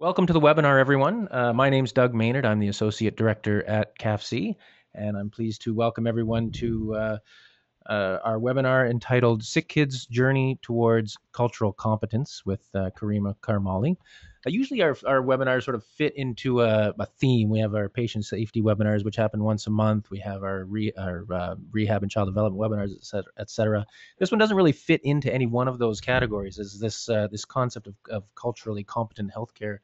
Welcome to the webinar, everyone. My name's Doug Maynard. I'm the Associate Director at CAFC, and I'm pleased to welcome everyone to our webinar entitled Sick Kids Journey Towards Cultural Competence with Karima Karmali. Usually our webinars sort of fit into a theme. We have our patient safety webinars, which happen once a month. We have our rehab and child development webinars, et cetera. This one doesn't really fit into any one of those categories, as this concept of culturally competent healthcare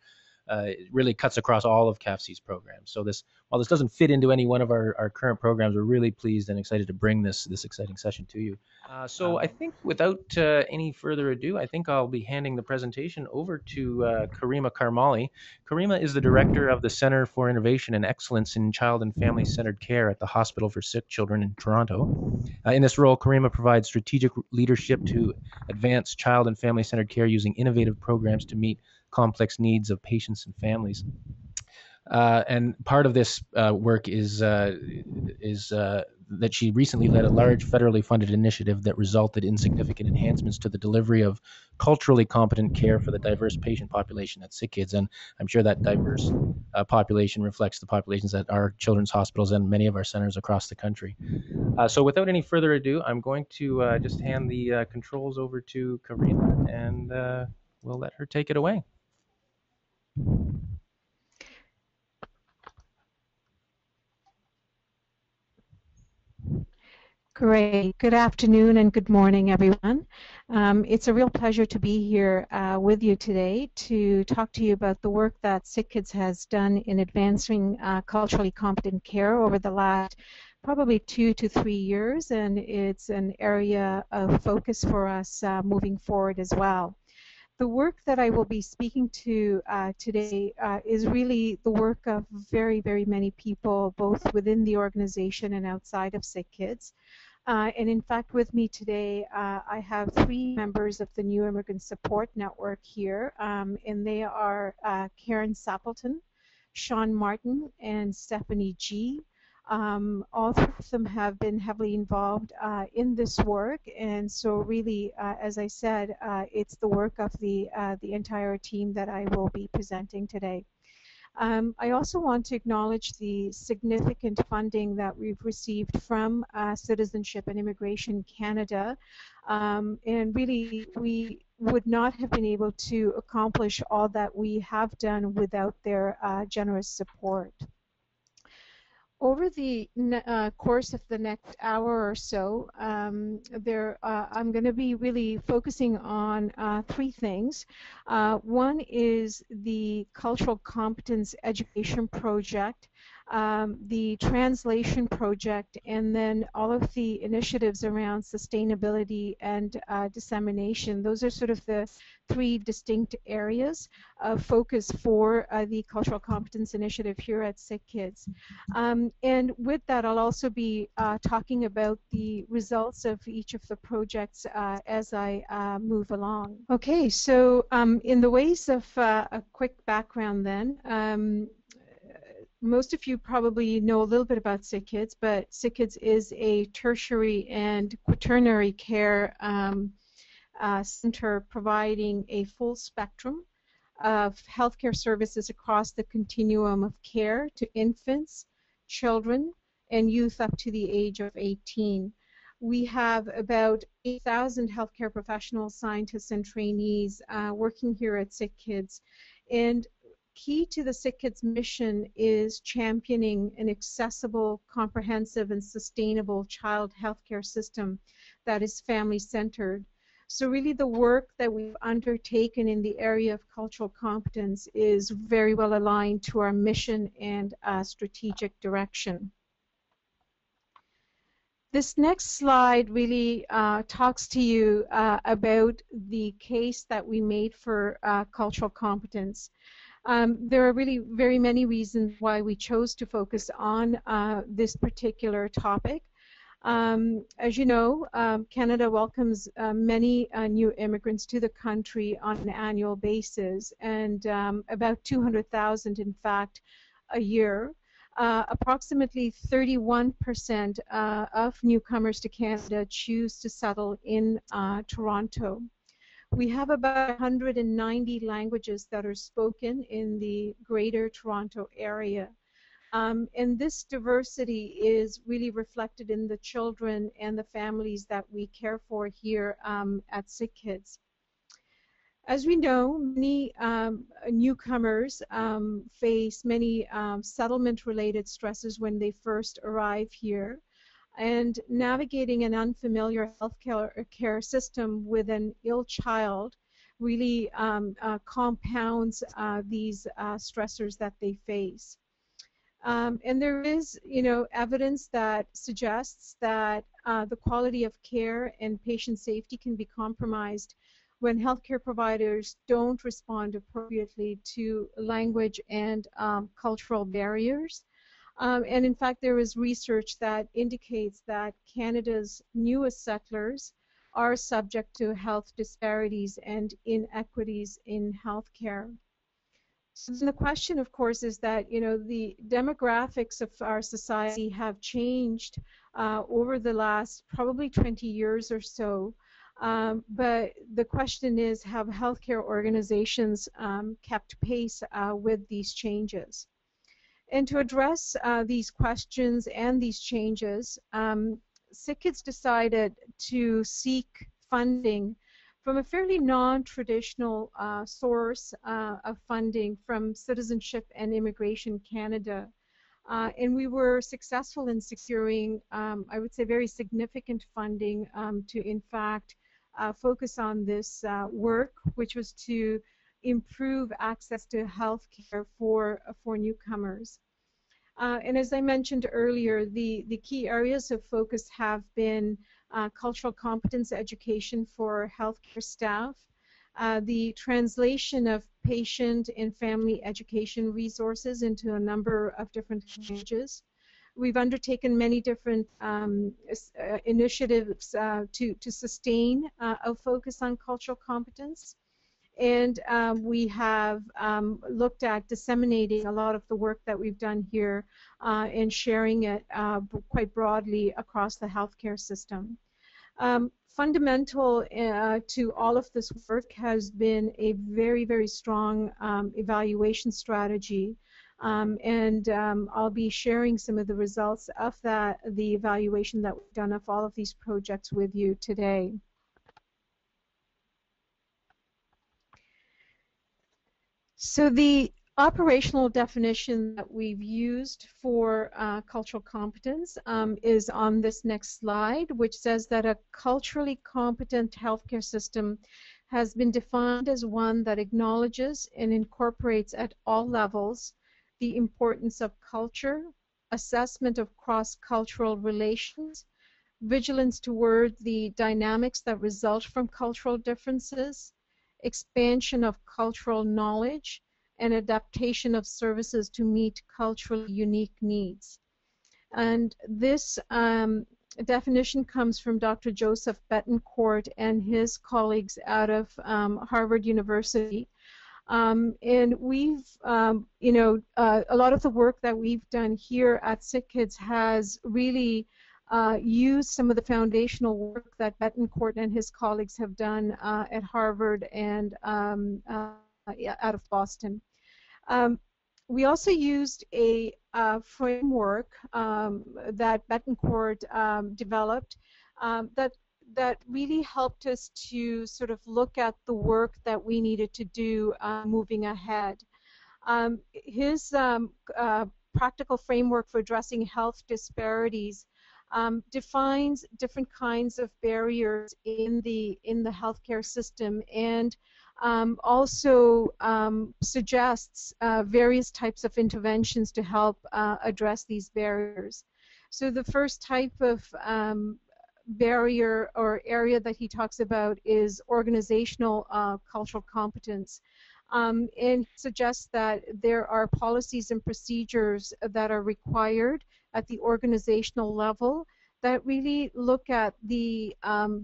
really cuts across all of CAFC's programs. So while this doesn't fit into any one of our current programs, we're really pleased and excited to bring this exciting session to you. So I think without any further ado, I think I'll be handing the presentation over to Karima Karmali. Karima is the Director of the Centre for Innovation and Excellence in Child and Family-Centred Care at the Hospital for Sick Children in Toronto. In this role, Karima provides strategic leadership to advance child and family-centred care using innovative programs to meet complex needs of patients and families. And part of this work is that she recently led a large federally funded initiative that resulted in significant enhancements to the delivery of culturally competent care for the diverse patient population at Sick Kids. And I'm sure that diverse population reflects the populations at our children's hospitals and many of our centers across the country. So without any further ado, I'm going to just hand the controls over to Karima, and we'll let her take it away. Great. Good afternoon and good morning, everyone. It's a real pleasure to be here with you today to talk to you about the work that Sick Kids has done in advancing culturally competent care over the last probably 2 to 3 years, and it's an area of focus for us moving forward as well. The work that I will be speaking to today is really the work of very, very many people, both within the organization and outside of Sick Kids. And in fact, with me today, I have 3 members of the New Immigrant Support Network here, and they are Karen Sappleton, Sean Martin, and Stephanie Gee. All 3 of them have been heavily involved in this work, and so really, as I said, it's the work of the entire team that I will be presenting today. I also want to acknowledge the significant funding that we've received from Citizenship and Immigration Canada, and really we would not have been able to accomplish all that we have done without their generous support. Over the course of the next hour or so, I'm going to be really focusing on 3 things. One is the Cultural Competence Education Project, the Translation Project, and then all of the initiatives around sustainability and dissemination. Those are sort of the 3 distinct areas of focus for the Cultural Competence Initiative here at Sick Kids. And with that, I'll also be talking about the results of each of the projects as I move along. Okay, so in the ways of a quick background then, most of you probably know a little bit about Sick Kids, but Sick Kids is a tertiary and quaternary care center providing a full spectrum of healthcare services across the continuum of care to infants, children, and youth up to the age of 18. We have about 8,000 healthcare professionals, scientists, and trainees working here at Sick Kids, and key to the Sick Kids mission is championing an accessible, comprehensive, and sustainable child healthcare system that is family-centered. So really the work that we've undertaken in the area of cultural competence is very well aligned to our mission and strategic direction. This next slide really talks to you about the case that we made for cultural competence. There are really very many reasons why we chose to focus on this particular topic. As you know, Canada welcomes many new immigrants to the country on an annual basis, and about 200,000, in fact, a year. Approximately 31% of newcomers to Canada choose to settle in Toronto. We have about 190 languages that are spoken in the Greater Toronto Area. And this diversity is really reflected in the children and the families that we care for here at SickKids. As we know, many newcomers face many settlement-related stresses when they first arrive here. And navigating an unfamiliar healthcare system with an ill child really compounds these stressors that they face. And there is, evidence that suggests that the quality of care and patient safety can be compromised when healthcare providers don't respond appropriately to language and cultural barriers. And in fact, there is research that indicates that Canada's newest settlers are subject to health disparities and inequities in healthcare. So the question, of course, is that the demographics of our society have changed over the last probably 20 years or so. But the question is, have healthcare organizations kept pace with these changes? And to address these questions and these changes, SickKids decided to seek funding from a fairly non-traditional source of funding from Citizenship and Immigration Canada. And we were successful in securing, I would say, very significant funding to, in fact, focus on this work, which was to improve access to health care for newcomers. And as I mentioned earlier, the key areas of focus have been cultural competence education for healthcare staff, the translation of patient and family education resources into a number of different languages. We've undertaken many different initiatives to sustain a focus on cultural competence. And we have looked at disseminating a lot of the work that we've done here and sharing it quite broadly across the healthcare system. Fundamental to all of this work has been a very, very strong evaluation strategy. And I'll be sharing some of the results of that, the evaluation that we've done of all of these projects with you today. So the operational definition that we've used for cultural competence is on this next slide, which says that a culturally competent healthcare system has been defined as one that acknowledges and incorporates at all levels the importance of culture, assessment of cross-cultural relations, vigilance toward the dynamics that result from cultural differences, expansion of cultural knowledge, and adaptation of services to meet culturally unique needs. And this definition comes from Dr. Joseph Betancourt and his colleagues out of Harvard University. And we've, a lot of the work that we've done here at SickKids has really use some of the foundational work that Betancourt and his colleagues have done at Harvard and out of Boston. We also used a framework that Betancourt developed that really helped us to sort of look at the work that we needed to do moving ahead. His practical framework for addressing health disparities defines different kinds of barriers in the healthcare system, and also suggests various types of interventions to help address these barriers. So the first type of barrier or area that he talks about is organizational cultural competence. And suggests that there are policies and procedures that are required at the organizational level that really look at the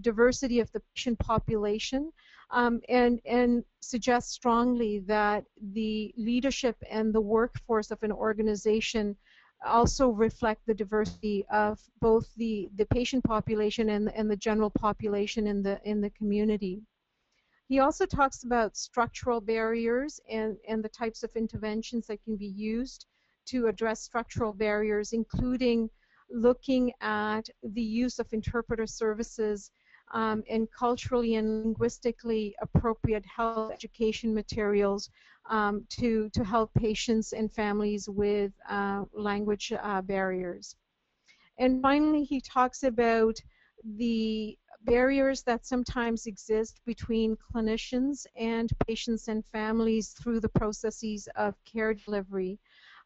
diversity of the patient population and suggest strongly that the leadership and the workforce of an organization also reflect the diversity of both the patient population and the general population in the community. He also talks about structural barriers and the types of interventions that can be used to address structural barriers, including looking at the use of interpreter services and culturally and linguistically appropriate health education materials to help patients and families with language barriers. And finally, he talks about the barriers that sometimes exist between clinicians and patients and families through the processes of care delivery.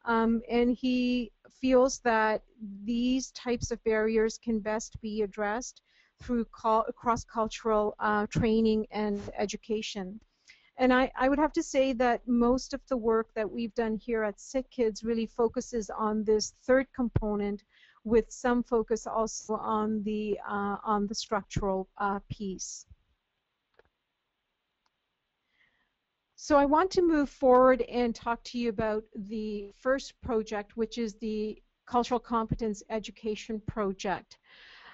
And he feels that these types of barriers can best be addressed through cross-cultural training and education. And I would have to say that most of the work that we've done here at Sick Kids really focuses on this third component, with some focus also on the structural piece. So I want to move forward and talk to you about the first project, which is the Cultural Competence Education Project.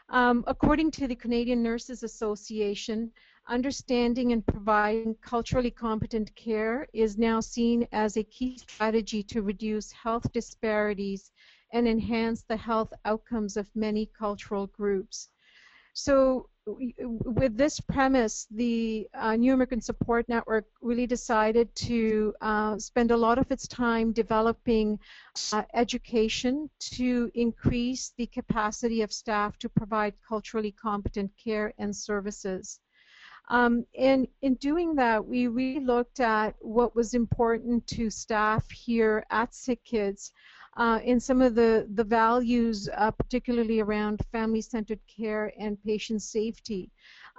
According to the Canadian Nurses Association, understanding and providing culturally competent care is now seen as a key strategy to reduce health disparities and enhance the health outcomes of many cultural groups. So with this premise, the New Immigrant Support Network really decided to spend a lot of its time developing education to increase the capacity of staff to provide culturally competent care and services. And in doing that, we really looked at what was important to staff here at Sick Kids, and some of the values, particularly around family-centered care and patient safety.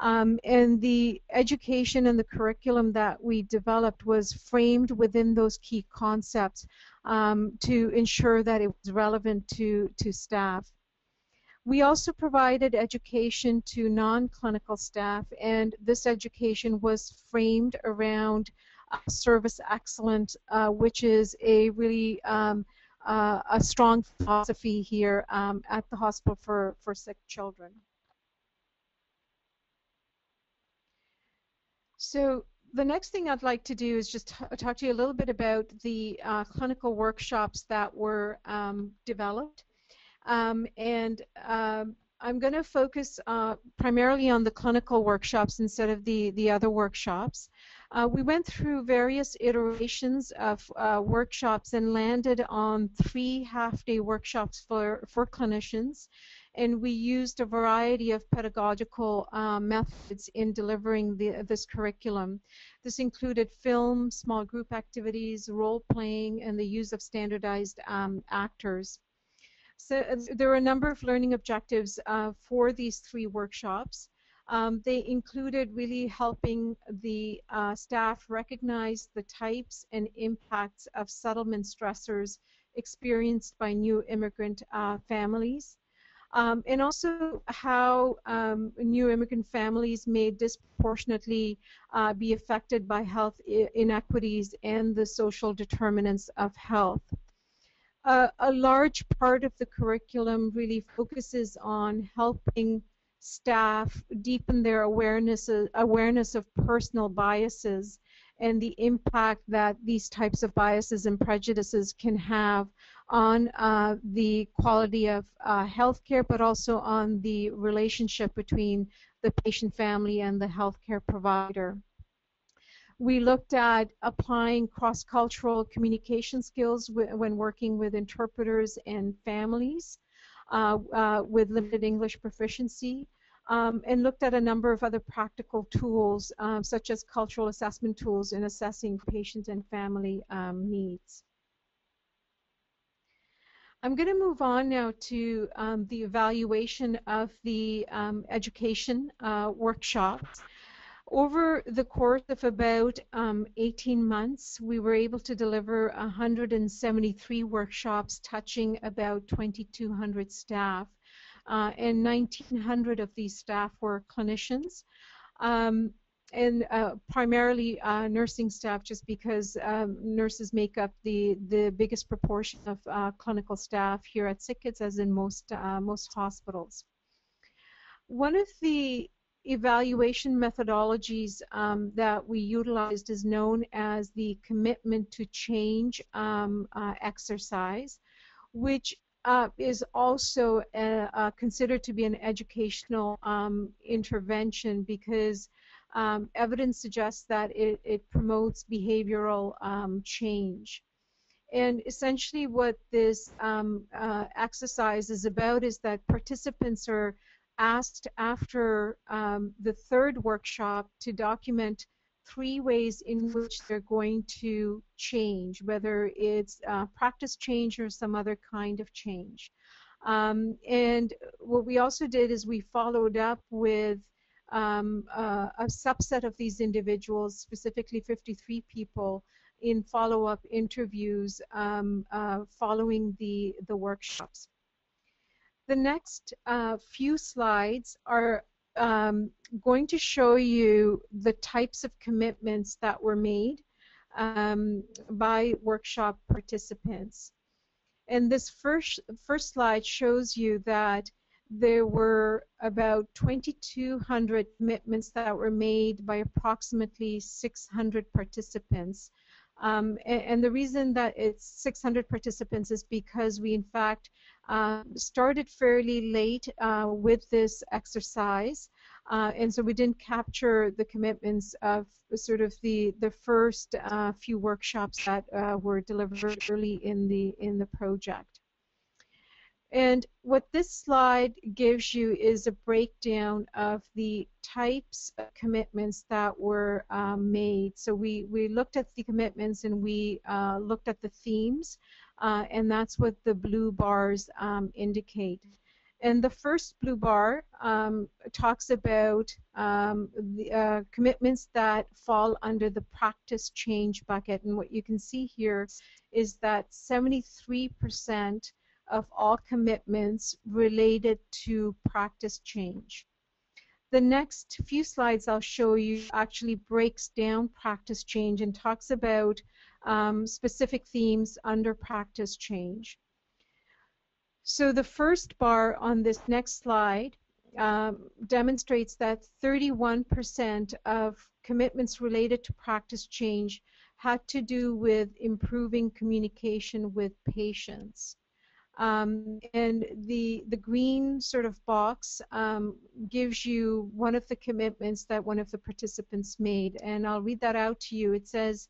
And the education and the curriculum that we developed was framed within those key concepts to ensure that it was relevant to staff. We also provided education to non-clinical staff, and this education was framed around service excellence, which is a really a strong philosophy here at the Hospital for Sick Children. So the next thing I'd like to do is just talk to you a little bit about the clinical workshops that were developed. I'm going to focus primarily on the clinical workshops instead of the other workshops. We went through various iterations of workshops and landed on 3 half-day workshops for clinicians, and we used a variety of pedagogical methods in delivering this curriculum. This included film, small group activities, role-playing, and the use of standardized actors. So there were a number of learning objectives for these 3 workshops. They included really helping the staff recognize the types and impacts of settlement stressors experienced by new immigrant families, and also how new immigrant families may disproportionately be affected by health inequities and the social determinants of health. A large part of the curriculum really focuses on helping staff deepen their awareness of personal biases and the impact that these types of biases and prejudices can have on the quality of healthcare, but also on the relationship between the patient family and the healthcare provider. We looked at applying cross-cultural communication skills when working with interpreters and families with limited English proficiency, and looked at a number of other practical tools, such as cultural assessment tools in assessing patient and family needs. I'm going to move on now to the evaluation of the education workshops. Over the course of about 18 months, we were able to deliver 173 workshops touching about 2,200 staff, and 1,900 of these staff were clinicians, and primarily nursing staff, just because nurses make up the biggest proportion of clinical staff here at Sick Kids, as in most hospitals. One of the evaluation methodologies that we utilized is known as the commitment to change exercise, which is also considered to be an educational intervention because evidence suggests that it promotes behavioral change. And essentially what this exercise is about is that participants are asked after the third workshop to document three ways in which they're going to change, whether it's practice change or some other kind of change. And what we also did is we followed up with a subset of these individuals, specifically 53 people, in follow-up interviews following the workshops. The next few slides are going to show you the types of commitments that were made by workshop participants. And this first slide shows you that there were about 2,200 commitments that were made by approximately 600 participants. And the reason that it's 600 participants is because we, in fact, started fairly late with this exercise, and so we didn't capture the commitments of sort of the first few workshops that were delivered early in the project. And what this slide gives you is a breakdown of the types of commitments that were made. So we looked at the commitments and we looked at the themes, and that's what the blue bars indicate. And the first blue bar talks about the commitments that fall under the practice change bucket. And what you can see here is that 73% of all commitments related to practice change. The next few slides I'll show you actually breaks down practice change and talks about specific themes under practice change. So the first bar on this next slide demonstrates that 31% of commitments related to practice change had to do with improving communication with patients. And the green sort of box gives you one of the commitments that one of the participants made, and I'll read that out to you. It says,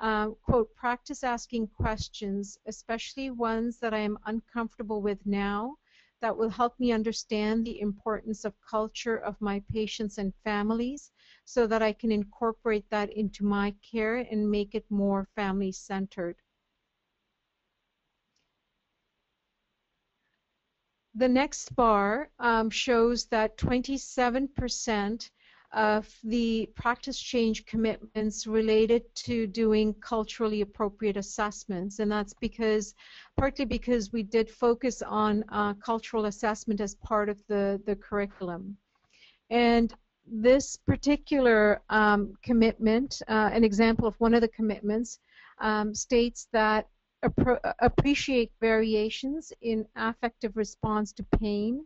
quote, practice asking questions, especially ones that I am uncomfortable with now, that will help me understand the importance of culture of my patients and families so that I can incorporate that into my care and make it more family-centered. The next bar shows that 27% of the practice change commitments related to doing culturally appropriate assessments, and that's partly because we did focus on cultural assessment as part of the curriculum. And this particular commitment, an example of one of the commitments, states that appreciate variations in affective response to pain,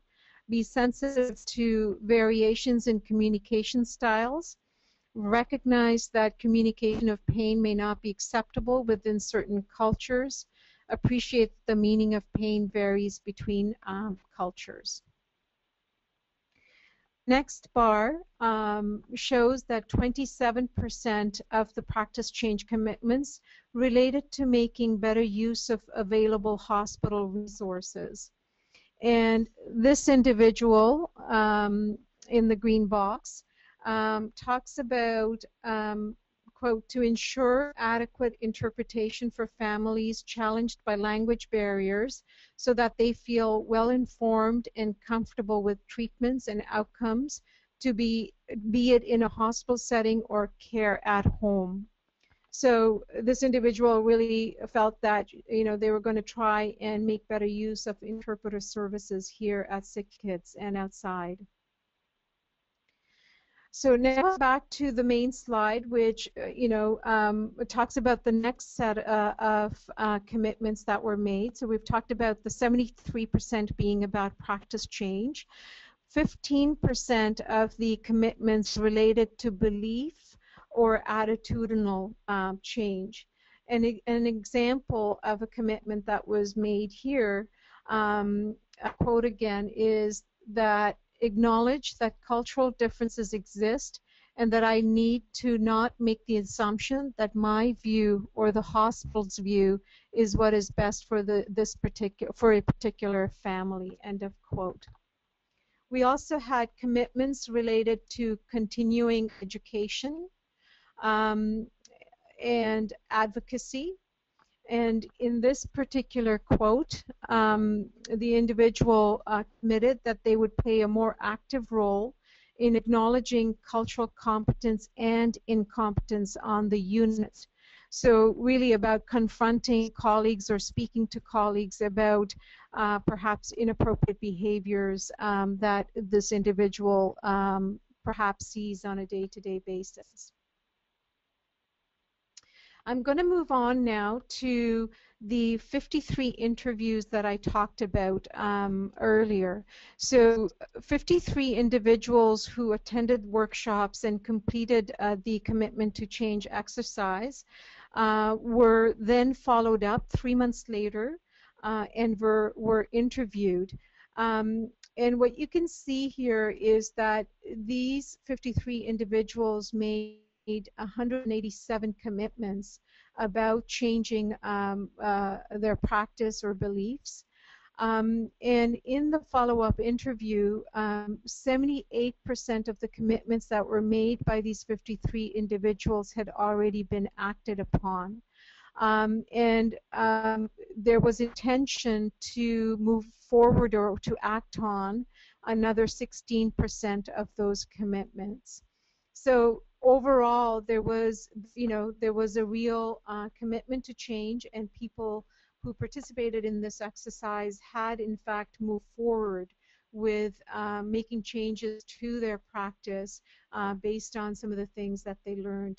be sensitive to variations in communication styles, recognize that communication of pain may not be acceptable within certain cultures, appreciate the meaning of pain varies between cultures. Next bar shows that 27% of the practice change commitments related to making better use of available hospital resources. And this individual in the green box talks about, quote, to ensure adequate interpretation for families challenged by language barriers so that they feel well-informed and comfortable with treatments and outcomes, to be it in a hospital setting or care at home. So this individual really felt that, you know, they were going to try and make better use of interpreter services here at SickKids and outside. So now back to the main slide, which, you know, talks about the next set of commitments that were made. So we've talked about the 73% being about practice change. 15% of the commitments related to belief or attitudinal change. And an example of a commitment that was made here, a quote again, is that acknowledge that cultural differences exist and that I need to not make the assumption that my view or the hospital's view is what is best for a particular family, end of quote. We also had commitments related to continuing education and advocacy. And in this particular quote, the individual committed that they would play a more active role in acknowledging cultural competence and incompetence on the unit. So really about confronting colleagues or speaking to colleagues about perhaps inappropriate behaviors that this individual perhaps sees on a day-to-day basis. I'm going to move on now to the 53 interviews that I talked about earlier. So 53 individuals who attended workshops and completed the Commitment to Change exercise were then followed up 3 months later and were interviewed. And what you can see here is that these 53 individuals made 187 commitments about changing their practice or beliefs. And in the follow-up interview, 78% of the commitments that were made by these 53 individuals had already been acted upon. There was intention to move forward or to act on another 16% of those commitments. So overall, there was a real commitment to change, and people who participated in this exercise had, in fact, moved forward with making changes to their practice based on some of the things that they learned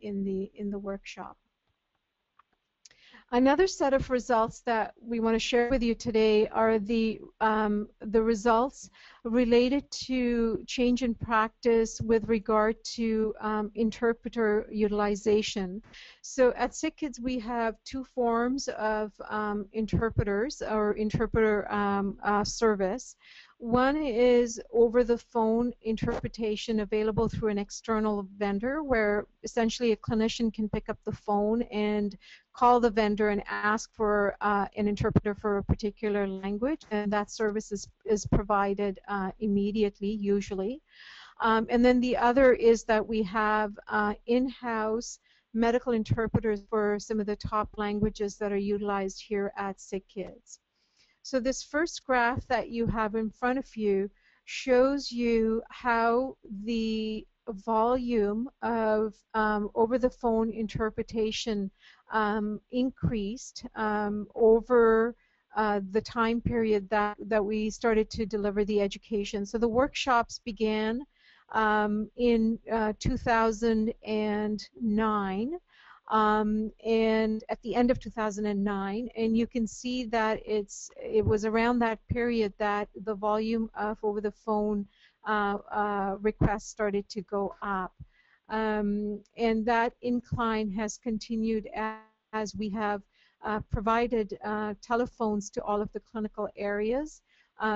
in the workshop. Another set of results that we want to share with you today are the results related to change in practice with regard to interpreter utilization. So at Sick Kids we have two forms of interpreters or interpreter service. One is over-the-phone interpretation available through an external vendor, where essentially a clinician can pick up the phone and call the vendor and ask for an interpreter for a particular language, and that service is provided immediately, usually. And then the other is that we have in-house medical interpreters for some of the top languages that are utilized here at Sick Kids. So this first graph that you have in front of you shows you how the volume of over-the-phone interpretation increased over the time period that we started to deliver the education. So the workshops began in 2009. And at the end of 2009, and you can see that it was around that period that the volume of over-the-phone requests started to go up, and that incline has continued as we have provided telephones to all of the clinical areas,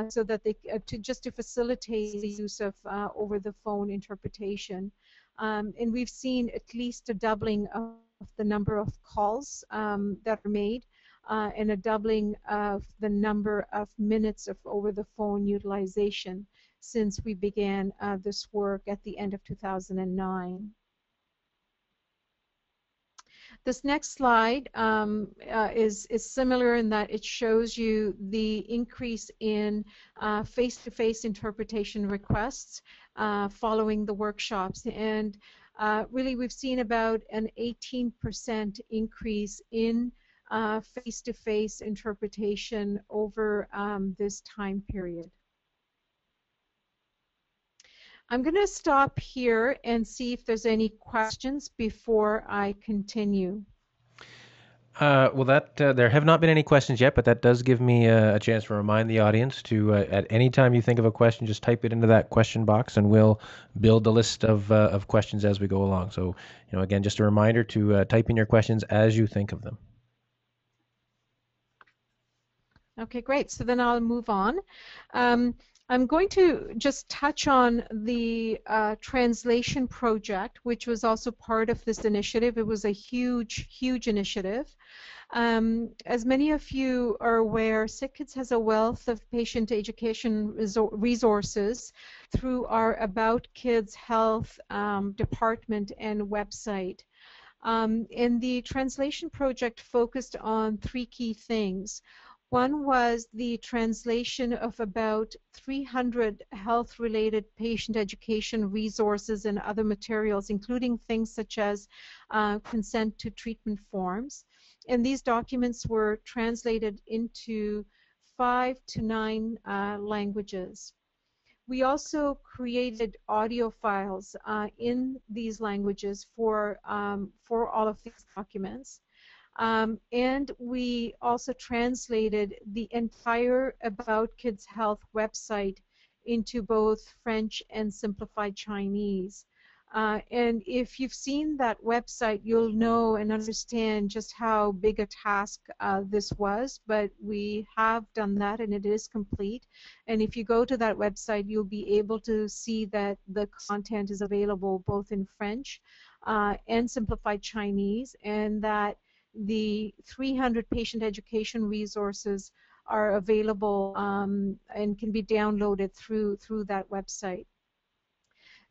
so that they to facilitate the use of over-the-phone interpretation, and we've seen at least a doubling of the number of calls that are made and a doubling of the number of minutes of over-the-phone utilization since we began this work at the end of 2009. This next slide is similar in that it shows you the increase in face-to-face interpretation requests following the workshops, and really we've seen about an 18% increase in face-to-face interpretation over this time period. I'm going to stop here and see if there's any questions before I continue. Well, that there have not been any questions yet, but that does give me a chance to remind the audience to, at any time you think of a question, just type it into that question box, and we'll build a list of questions as we go along. So, you know, again, just a reminder to type in your questions as you think of them. Okay, great. So then I'll move on. I'm going to just touch on the translation project, which was also part of this initiative. It was a huge, huge initiative. As many of you are aware, SickKids has a wealth of patient education resources through our About Kids Health department and website. And the translation project focused on three key things. One was the translation of about 300 health-related patient education resources and other materials, including things such as consent to treatment forms. And these documents were translated into 5 to 9 languages. We also created audio files in these languages for all of these documents. And we also translated the entire About Kids Health website into both French and simplified Chinese. And if you've seen that website, you'll know and understand just how big a task this was, but we have done that and it is complete. And if you go to that website, you'll be able to see that the content is available both in French and simplified Chinese, and that the 300 patient education resources are available and can be downloaded through that website.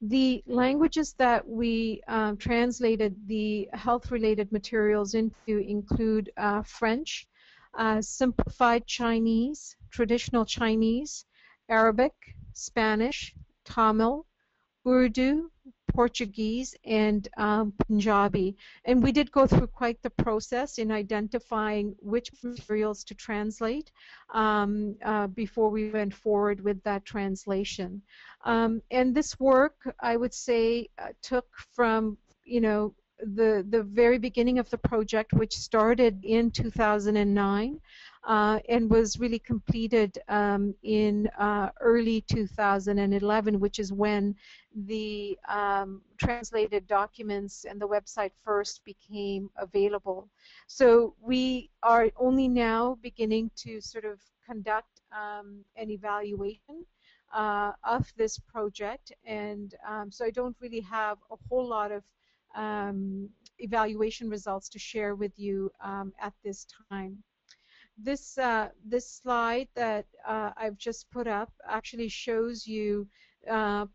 The languages that we translated the health-related materials into include French, simplified Chinese, traditional Chinese, Arabic, Spanish, Tamil, Urdu, Portuguese, and Punjabi. And we did go through quite the process in identifying which materials to translate before we went forward with that translation. And this work, I would say, took from, you know, the very beginning of the project, which started in 2009 and was really completed in early 2011, which is when the translated documents and the website first became available. So we are only now beginning to sort of conduct an evaluation of this project, and so I don't really have a whole lot of evaluation results to share with you at this time. This slide that I've just put up actually shows you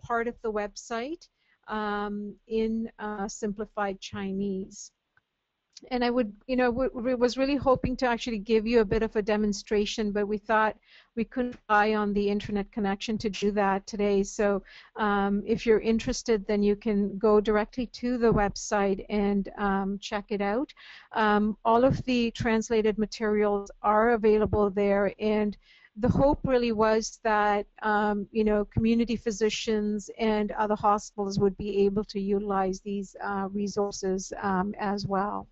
part of the website in simplified Chinese. And I would, you know, was really hoping to actually give you a bit of a demonstration, but we thought we couldn't rely on the internet connection to do that today. So if you're interested, then you can go directly to the website and check it out. All of the translated materials are available there, and the hope really was that, you know, community physicians and other hospitals would be able to utilize these resources as well.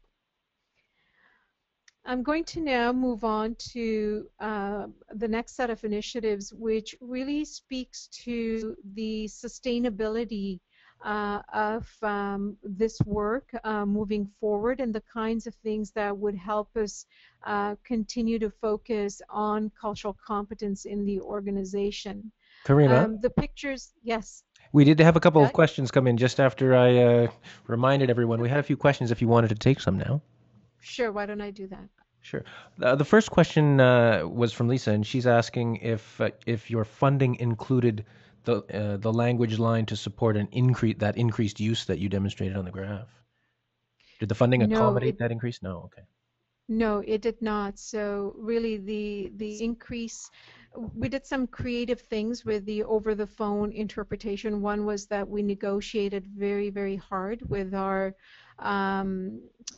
I'm going to now move on to the next set of initiatives, which really speaks to the sustainability of this work moving forward and the kinds of things that would help us continue to focus on cultural competence in the organization. Karima? The pictures, yes. We did have a couple of questions come in just after I reminded everyone. We had a few questions if you wanted to take some now. Sure, why don't I do that? Sure. The first question was from Lisa, and she's asking if your funding included the language line to support an increased use that you demonstrated on the graph. Did the funding accommodate that increase? No. Okay. No, it did not. So really, the increase. We did some creative things with the over-the-phone interpretation. One was that we negotiated very, very hard with our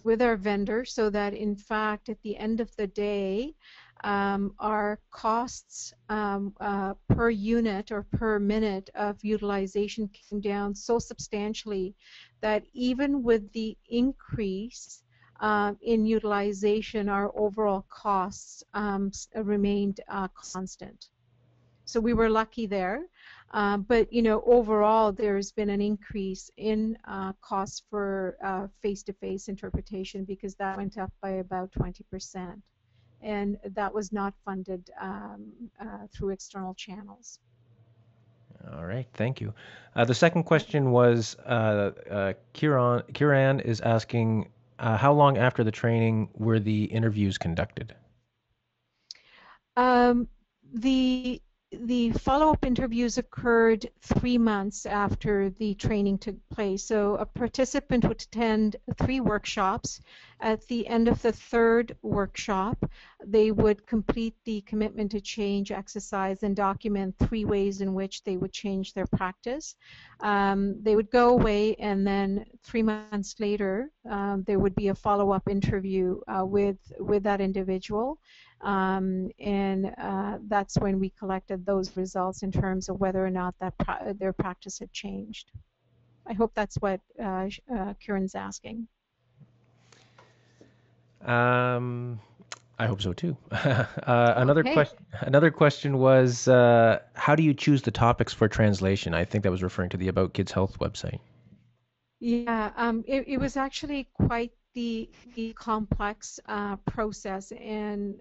vendor, so that in fact, at the end of the day, our costs per unit or per minute of utilization came down so substantially that even with the increase in utilization, our overall costs remained constant. So we were lucky there. But, you know, overall there's been an increase in costs for face-to-face interpretation, because that went up by about 20%. And that was not funded through external channels. All right, thank you. The second question was Kiran is asking, how long after the training were the interviews conducted? The follow-up interviews occurred 3 months after the training took place. So a participant would attend 3 workshops. At the end of the 3rd workshop, they would complete the commitment to change exercise and document 3 ways in which they would change their practice. They would go away, and then 3 months later, there would be a follow-up interview with that individual. And that's when we collected those results in terms of whether or not that their practice had changed. I hope that's what Kiran's asking. I hope so too. Another question was, how do you choose the topics for translation? I think that was referring to the About Kids Health website. Yeah, it was actually quite the complex process, and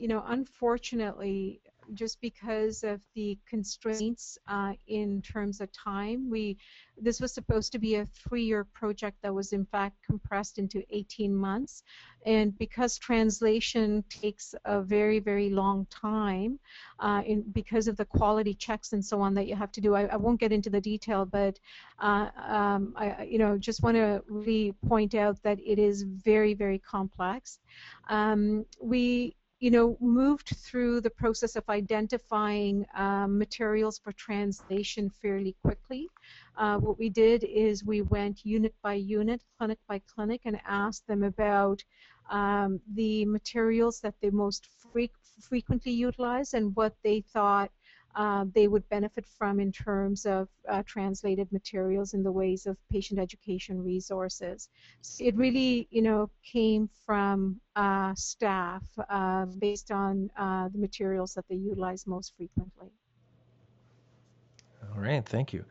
you know, unfortunately, just because of the constraints in terms of time, this was supposed to be a 3-year project that was in fact compressed into 18 months, and because translation takes a very, very long time, because of the quality checks and so on that you have to do, I won't get into the detail, but I you know, just want to really point out that it is very, very complex. We moved through the process of identifying materials for translation fairly quickly. What we did is we went unit by unit, clinic by clinic, and asked them about the materials that they most frequently utilized and what they thought they would benefit from in terms of translated materials in the ways of patient education resources. So it really, came from staff based on the materials that they utilize most frequently. All right, thank you.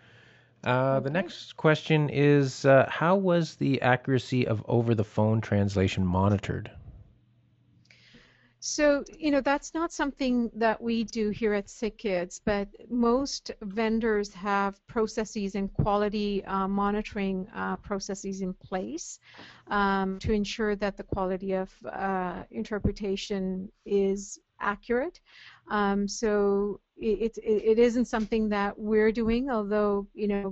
The next question is, how was the accuracy of over-the-phone translation monitored? So, that's not something that we do here at Sick Kids, but most vendors have processes and quality monitoring processes in place to ensure that the quality of interpretation is accurate. So it isn't something that we're doing, although,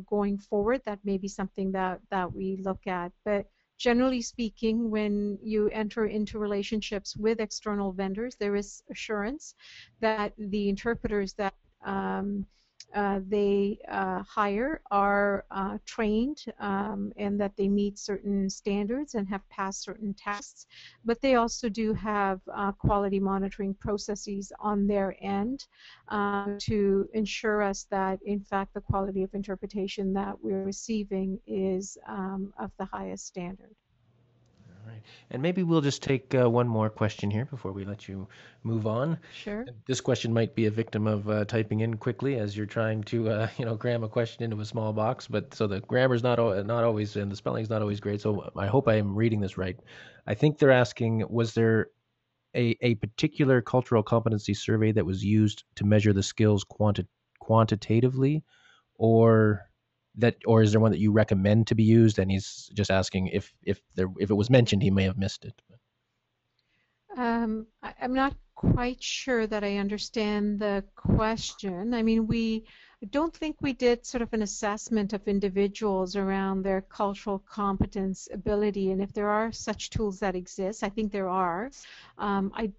going forward, that may be something that we look at. But generally speaking, when you enter into relationships with external vendors, there is assurance that the interpreters that they hire are trained and that they meet certain standards and have passed certain tests. But they also do have quality monitoring processes on their end to ensure us that, in fact, the quality of interpretation that we're receiving is of the highest standard. All right. And maybe we'll just take one more question here before we let you move on. Sure. This question might be a victim of typing in quickly as you're trying to, cram a question into a small box. But so the grammar's not always, and the spelling's not always great. So I hope I am reading this right. I think they're asking, was there a particular cultural competency survey that was used to measure the skills quantitatively, or is there one that you recommend to be used? And he's just asking if it was mentioned, he may have missed it. I'm not quite sure that I understand the question. I mean, we don't think we did sort of an assessment of individuals around their cultural competence ability, and if there are such tools that exist, I think there are. I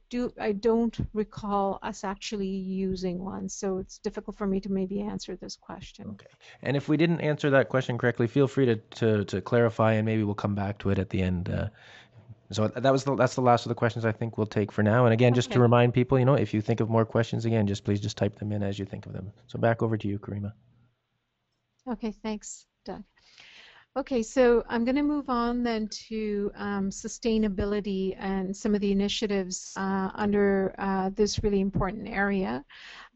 don't recall us actually using one, so it's difficult for me to maybe answer this question. Okay. And if we didn't answer that question correctly, feel free to clarify, and maybe we'll come back to it at the end. So that's the last of the questions I think we'll take for now. And again, just to remind people, if you think of more questions, again, please type them in as you think of them. So back over to you, Karima. Okay, thanks, Doug. Okay, so I'm going to move on then to sustainability and some of the initiatives under this really important area.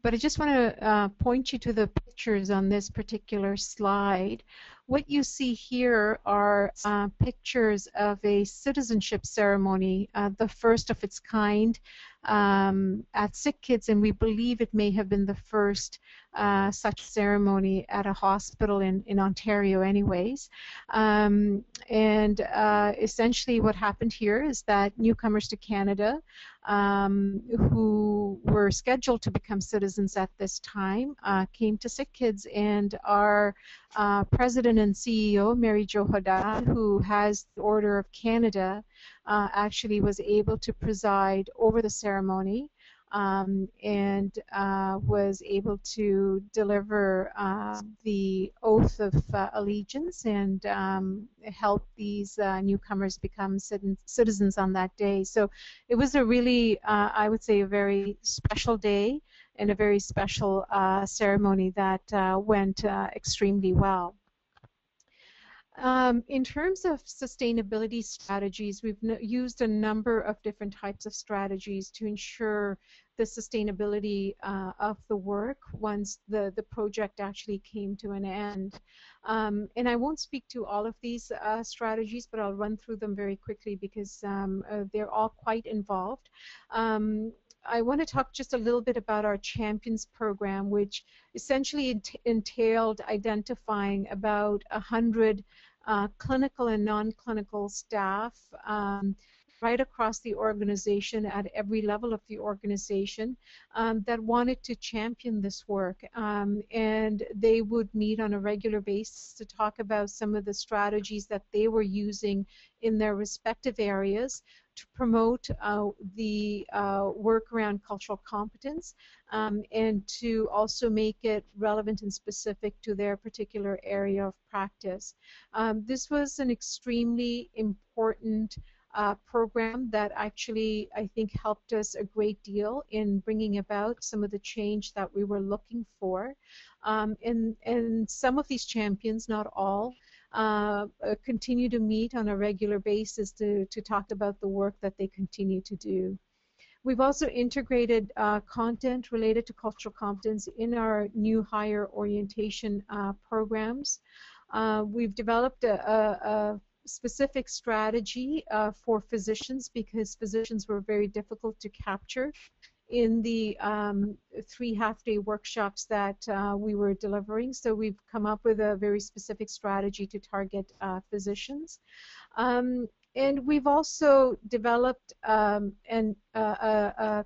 But I just want to point you to the pictures on this particular slide. What you see here are pictures of a citizenship ceremony, the first of its kind at SickKids, and we believe it may have been the first such ceremony at a hospital in Ontario anyways. Essentially what happened here is that newcomers to Canada who were scheduled to become citizens at this time came to SickKids, and our president and CEO, Mary Jo Haddad, who has the Order of Canada, actually was able to preside over the ceremony and was able to deliver the oath of allegiance and help these newcomers become citizens on that day. So it was a really, I would say, a very special day and a very special ceremony that went extremely well. In terms of sustainability strategies, we've used a number of different types of strategies to ensure the sustainability of the work once the project actually came to an end. And I won't speak to all of these strategies, but I'll run through them very quickly because they're all quite involved. I want to talk just a little bit about our Champions program, which essentially entailed identifying about 100 clinical and non-clinical staff right across the organization at every level of the organization that wanted to champion this work. And they would meet on a regular basis to talk about some of the strategies that they were using in their respective areas to promote the work around cultural competence and to also make it relevant and specific to their particular area of practice. This was an extremely important program that actually, I think, helped us a great deal in bringing about some of the change that we were looking for. And some of these champions, not all, continue to meet on a regular basis to talk about the work that they continue to do. We've also integrated content related to cultural competence in our new higher orientation programs. We've developed a specific strategy for physicians because physicians were very difficult to capture in the 3 half-day workshops that we were delivering. So we've come up with a very specific strategy to target physicians. And we've also developed a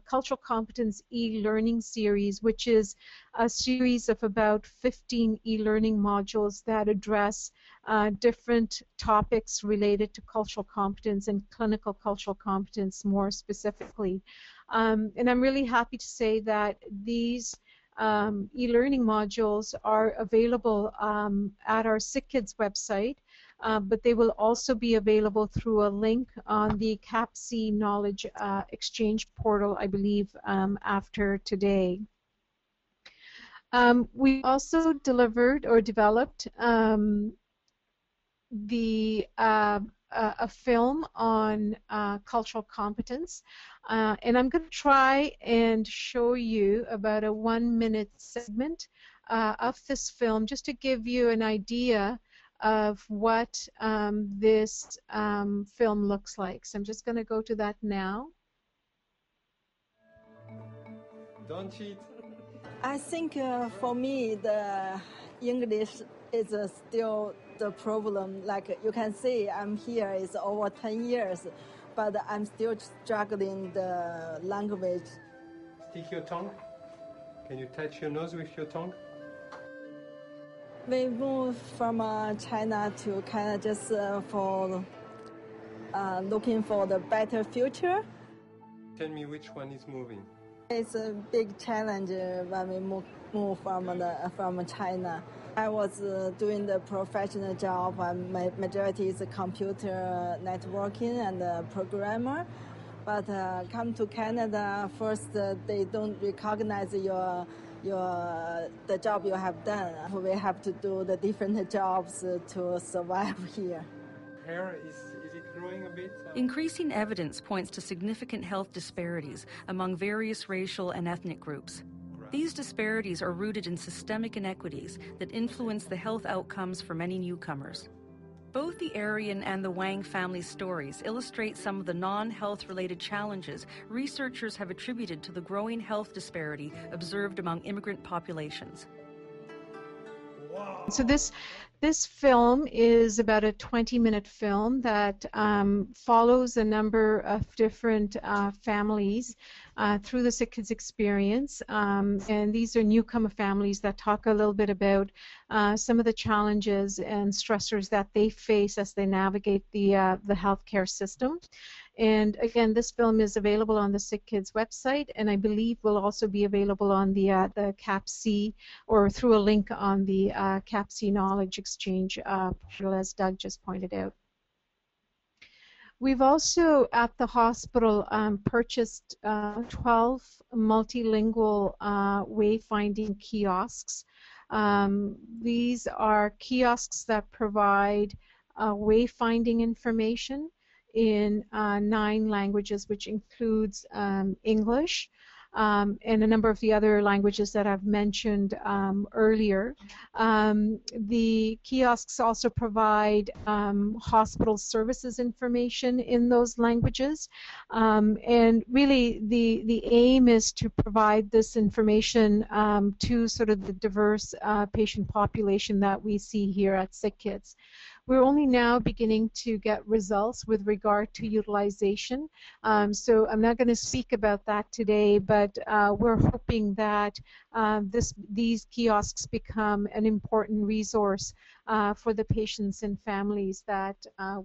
cultural competence e-learning series, which is a series of about 15 e-learning modules that address different topics related to cultural competence and clinical cultural competence more specifically. And I'm really happy to say that these e-learning modules are available at our SickKids website. But they will also be available through a link on the CAPC Knowledge Exchange portal, I believe, after today. We also delivered or developed a film on cultural competence, and I'm going to try and show you about a 1-minute segment of this film just to give you an idea of what this film looks like. So I'm just going to go to that now. Don't cheat. I think for me the English is still the problem. Like you can see, I'm here, it's over 10 years, but I'm still struggling the language. Stick your tongue. Can you touch your nose with your tongue? We moved from China to Canada just for looking for the better future. Tell me which one is moving. It's a big challenge when we move from China. I was doing the professional job. My majority is computer networking and programmer. But come to Canada, first they don't recognize your the job you have done. We have to do the different jobs to survive here. Hair is it growing a bit? Increasing evidence points to significant health disparities among various racial and ethnic groups. These disparities are rooted in systemic inequities that influence the health outcomes for many newcomers. Both the Aryan and the Wang family stories illustrate some of the non-health-related challenges researchers have attributed to the growing health disparity observed among immigrant populations. Wow. So this film is about a 20-minute film that follows a number of different families through the Sick Kids experience, and these are newcomer families that talk a little bit about some of the challenges and stressors that they face as they navigate the healthcare system. And again, this film is available on the Sick Kids website, and I believe will also be available on the CAPC, or through a link on the CAPC Knowledge Exchange portal, as Doug just pointed out. We've also, at the hospital, purchased 12 multilingual wayfinding kiosks. These are kiosks that provide wayfinding information in 9 languages, which includes English and a number of the other languages that I've mentioned earlier. The kiosks also provide hospital services information in those languages, and really the aim is to provide this information to sort of the diverse patient population that we see here at Sick Kids. We're only now beginning to get results with regard to utilization, so I'm not going to speak about that today, but we're hoping that these kiosks become an important resource for the patients and families that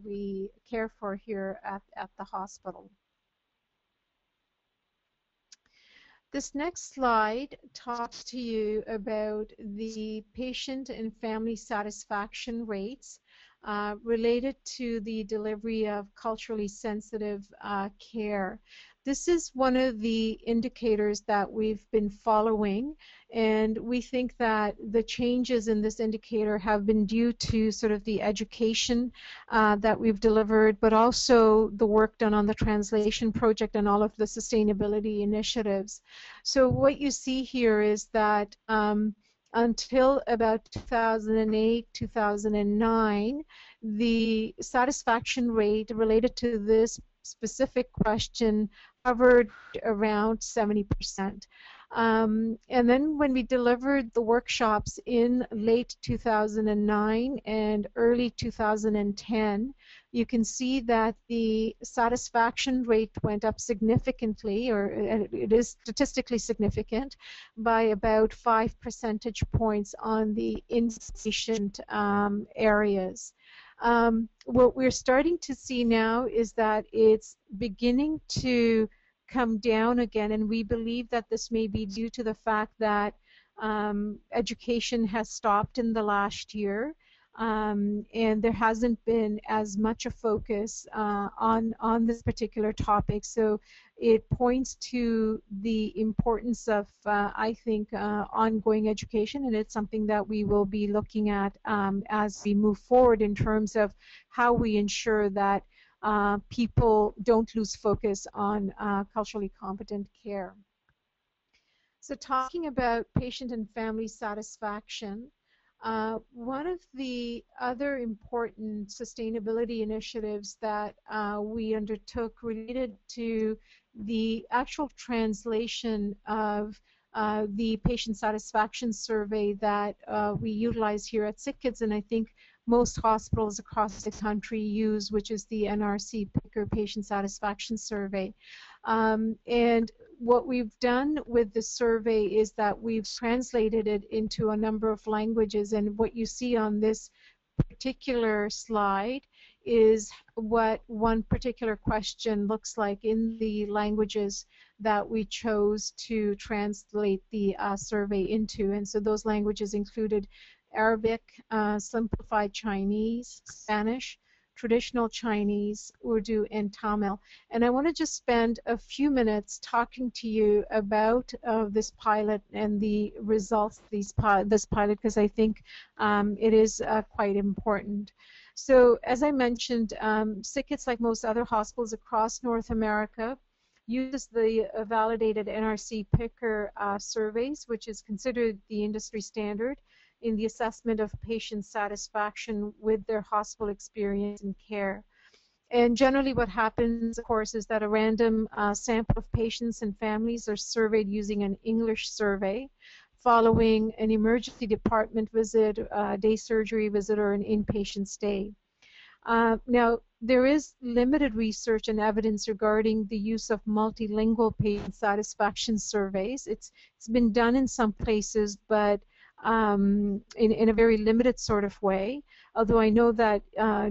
we care for here at the hospital. This next slide talks to you about the patient and family satisfaction rates related to the delivery of culturally sensitive care. This is one of the indicators that we've been following, and we think that the changes in this indicator have been due to sort of the education that we've delivered, but also the work done on the translation project and all of the sustainability initiatives. So what you see here is that until about 2008, 2009, the satisfaction rate related to this specific question hovered around 70%. And then when we delivered the workshops in late 2009 and early 2010, you can see that the satisfaction rate went up significantly, or it is statistically significant, by about 5 percentage points on the inpatient areas. What we're starting to see now is that it's beginning to come down again, and we believe that this may be due to the fact that education has stopped in the last year, and there hasn't been as much a focus on this particular topic. So it points to the importance of, I think, ongoing education, and it's something that we will be looking at as we move forward in terms of how we ensure that people don't lose focus on culturally competent care. So talking about patient and family satisfaction, one of the other important sustainability initiatives that we undertook related to the actual translation of the patient satisfaction survey that we utilize here at Sick Kids, and I think most hospitals across the country use, which is the NRC Picker Patient Satisfaction Survey. And what we've done with the survey is that we've translated it into a number of languages, and what you see on this particular slide is what one particular question looks like in the languages that we chose to translate the survey into. And so those languages included Arabic, simplified Chinese, Spanish, traditional Chinese, Urdu, and Tamil. And I want to just spend a few minutes talking to you about this pilot and the results of this pilot, because I think it is quite important. So as I mentioned, SickKids, like most other hospitals across North America, uses the validated NRC Picker surveys, which is considered the industry standard in the assessment of patient satisfaction with their hospital experience and care. And generally what happens, of course, is that a random sample of patients and families are surveyed using an English survey following an emergency department visit, day surgery visit, or an inpatient stay. Now, there is limited research and evidence regarding the use of multilingual patient satisfaction surveys. It's been done in some places, but in a very limited sort of way, although I know that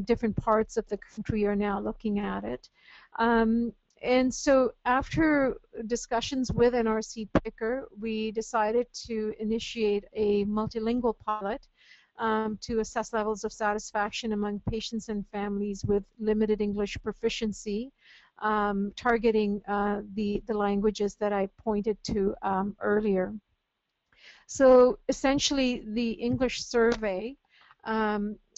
different parts of the country are now looking at it. And so after discussions with NRC Picker, we decided to initiate a multilingual pilot to assess levels of satisfaction among patients and families with limited English proficiency, targeting the languages that I pointed to earlier. So essentially, the English survey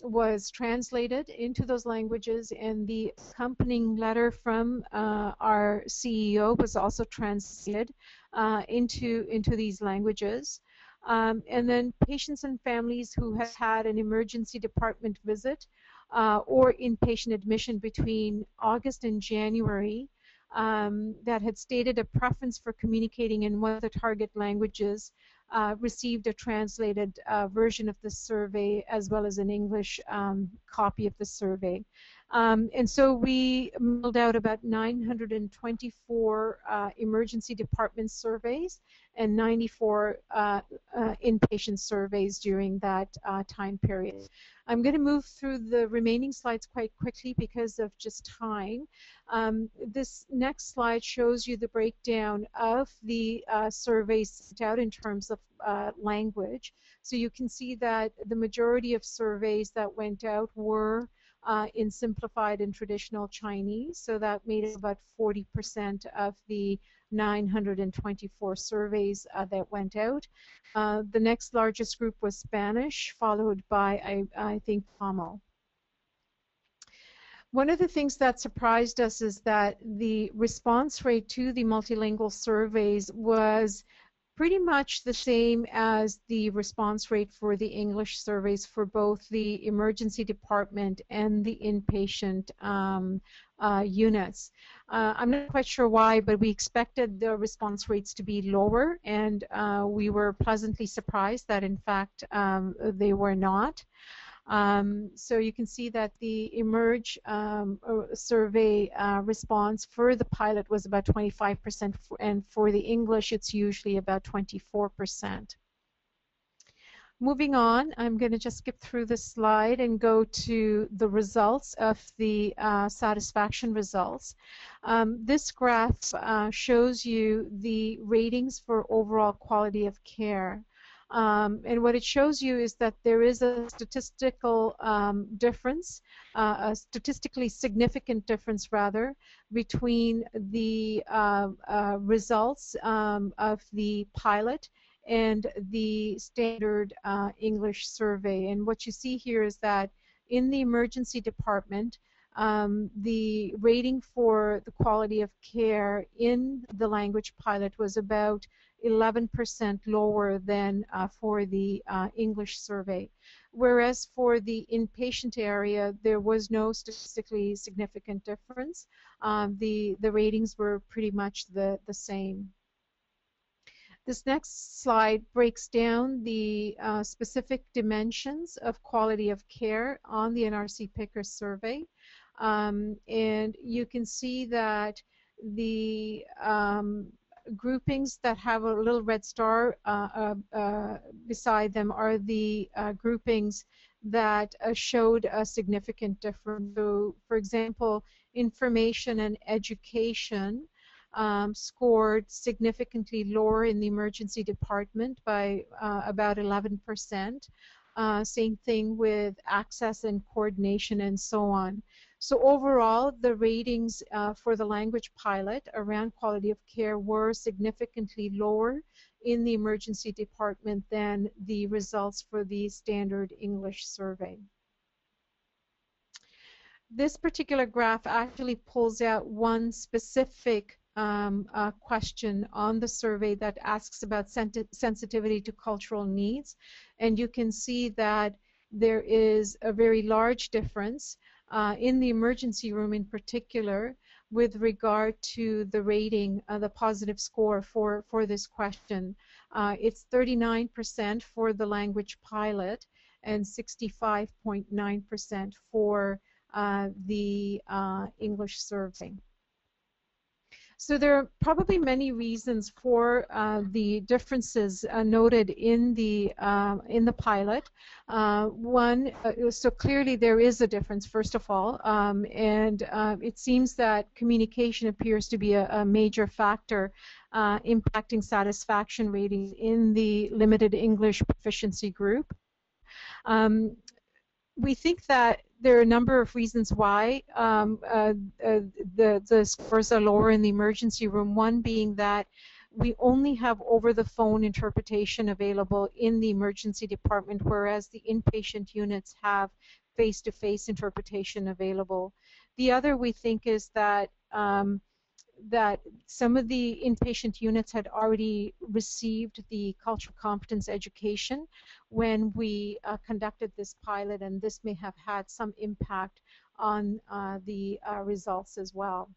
was translated into those languages, and the accompanying letter from our CEO was also translated into these languages. And then patients and families who have had an emergency department visit or inpatient admission between August and January that had stated a preference for communicating in one of the target languages received a translated version of the survey, as well as an English copy of the survey. And so we mailed out about 924 emergency department surveys and 94 inpatient surveys during that time period. I'm going to move through the remaining slides quite quickly because of just time. This next slide shows you the breakdown of the surveys sent out in terms of language. So you can see that the majority of surveys that went out were in simplified and traditional Chinese, so that made up about 40% of the 924 surveys that went out. The next largest group was Spanish, followed by, I think, Tamil. One of the things that surprised us is that the response rate to the multilingual surveys was pretty much the same as the response rate for the English surveys for both the emergency department and the inpatient units. I'm not quite sure why, but we expected the response rates to be lower, and we were pleasantly surprised that, in fact, they were not. So you can see that the Emerge survey response for the pilot was about 25%, and for the English it's usually about 24%. Moving on, I'm going to just skip through this slide and go to the results of the satisfaction results. This graph shows you the ratings for overall quality of care. And what it shows you is that there is a statistical difference, a statistically significant difference, rather, between the results of the pilot and the standard English survey. And what you see here is that in the emergency department, the rating for the quality of care in the language pilot was about 11% lower than for the English survey, whereas for the inpatient area there was no statistically significant difference. The ratings were pretty much the same. This next slide breaks down the specific dimensions of quality of care on the NRC Picker survey, and you can see that the groupings that have a little red star beside them are the groupings that showed a significant difference. So, for example, information and education scored significantly lower in the emergency department by about 11%. Same thing with access and coordination and so on. So overall, the ratings for the language pilot around quality of care were significantly lower in the emergency department than the results for the standard English survey. This particular graph actually pulls out one specific question on the survey that asks about sensitivity to cultural needs, and you can see that there is a very large difference in the emergency room in particular with regard to the rating, the positive score for this question. It's 39% for the language pilot and 65.9% for the English survey. So there are probably many reasons for the differences noted in the pilot. So clearly there is a difference, first of all, and it seems that communication appears to be a major factor impacting satisfaction ratings in the limited English proficiency group. We think that there are a number of reasons why the scores are lower in the emergency room, one being that we only have over-the-phone interpretation available in the emergency department, whereas the inpatient units have face-to-face interpretation available. The other, we think, is that that some of the inpatient units had already received the cultural competence education when we conducted this pilot, and this may have had some impact on the results as well.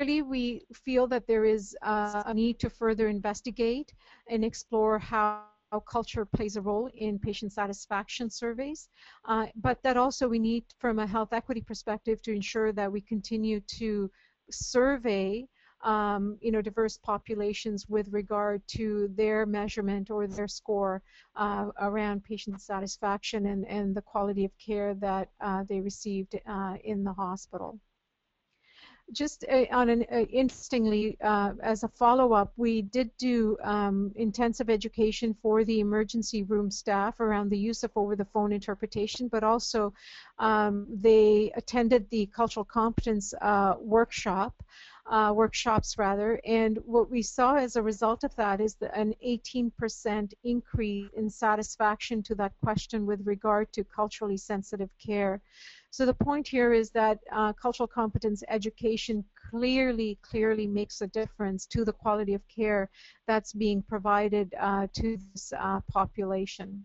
Really, we feel that there is a need to further investigate and explore how culture plays a role in patient satisfaction surveys, but that also we need, from a health equity perspective, to ensure that we continue to survey diverse populations with regard to their measurement or their score around patient satisfaction and the quality of care that they received in the hospital. Just interestingly, as a follow-up, we did do intensive education for the emergency room staff around the use of over-the-phone interpretation, but also they attended the cultural competence workshops, and what we saw as a result of that is an 18% increase in satisfaction to that question with regard to culturally sensitive care. So the point here is that cultural competence education clearly makes a difference to the quality of care that's being provided to this population.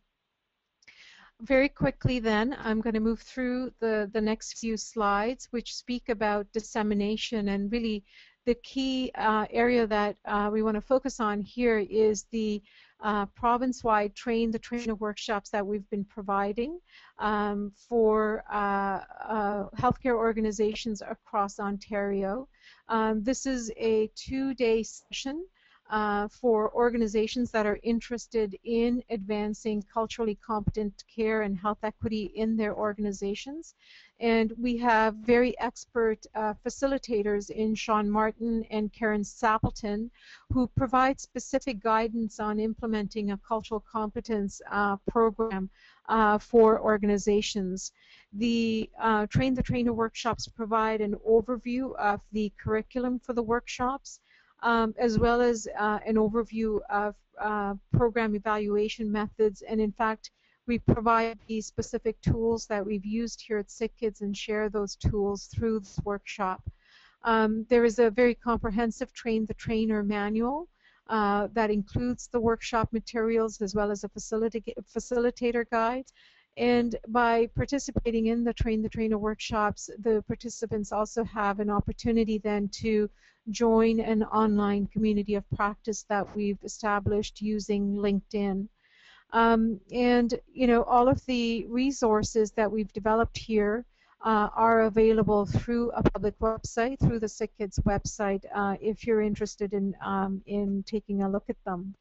Very quickly then, I'm going to move through the next few slides, which speak about dissemination, and really the key area that we want to focus on here is the province-wide train-the-trainer workshops that we've been providing for healthcare organizations across Ontario. This is a two-day session for organizations that are interested in advancing culturally competent care and health equity in their organizations. And we have very expert facilitators in Sean Martin and Karen Sappleton, who provide specific guidance on implementing a cultural competence program for organizations. The Train the Trainer workshops provide an overview of the curriculum for the workshops, as well as an overview of program evaluation methods, and in fact we provide the specific tools that we've used here at Sick Kids and share those tools through this workshop. There is a very comprehensive Train the Trainer manual that includes the workshop materials as well as a facilitator guide. And by participating in the Train the Trainer workshops, the participants also have an opportunity then to join an online community of practice that we've established using LinkedIn. And you know, all of the resources that we've developed here are available through a public website, through the Sick Kids website, if you're interested in taking a look at them.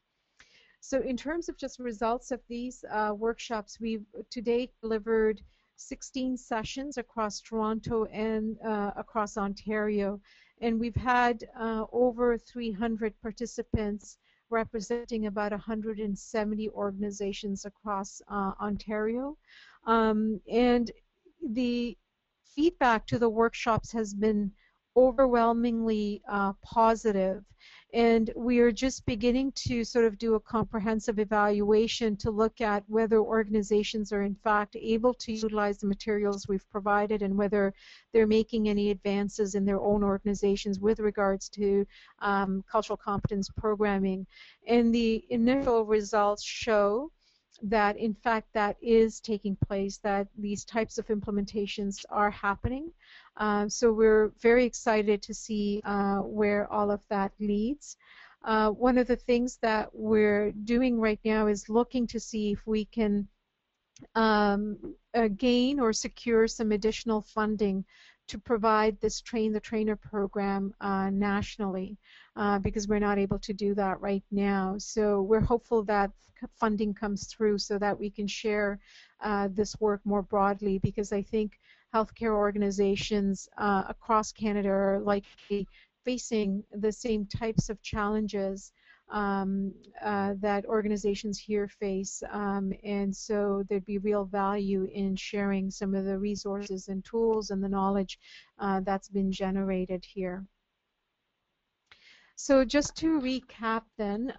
So in terms of just results of these workshops, we've to date delivered 16 sessions across Toronto and across Ontario, and we've had over 300 participants representing about 170 organizations across Ontario. And the feedback to the workshops has been overwhelmingly positive, and we are just beginning to sort of do a comprehensive evaluation to look at whether organizations are in fact able to utilize the materials we've provided and whether they're making any advances in their own organizations with regards to cultural competence programming. And the initial results show that in fact that is taking place, that these types of implementations are happening. So we're very excited to see where all of that leads. One of the things that we're doing right now is looking to see if we can gain or secure some additional funding to provide this Train the Trainer program nationally, because we're not able to do that right now. So we're hopeful that funding comes through so that we can share this work more broadly, because I think healthcare organizations across Canada are likely facing the same types of challenges that organizations here face, and so there'd be real value in sharing some of the resources and tools and the knowledge that's been generated here. So just to recap then,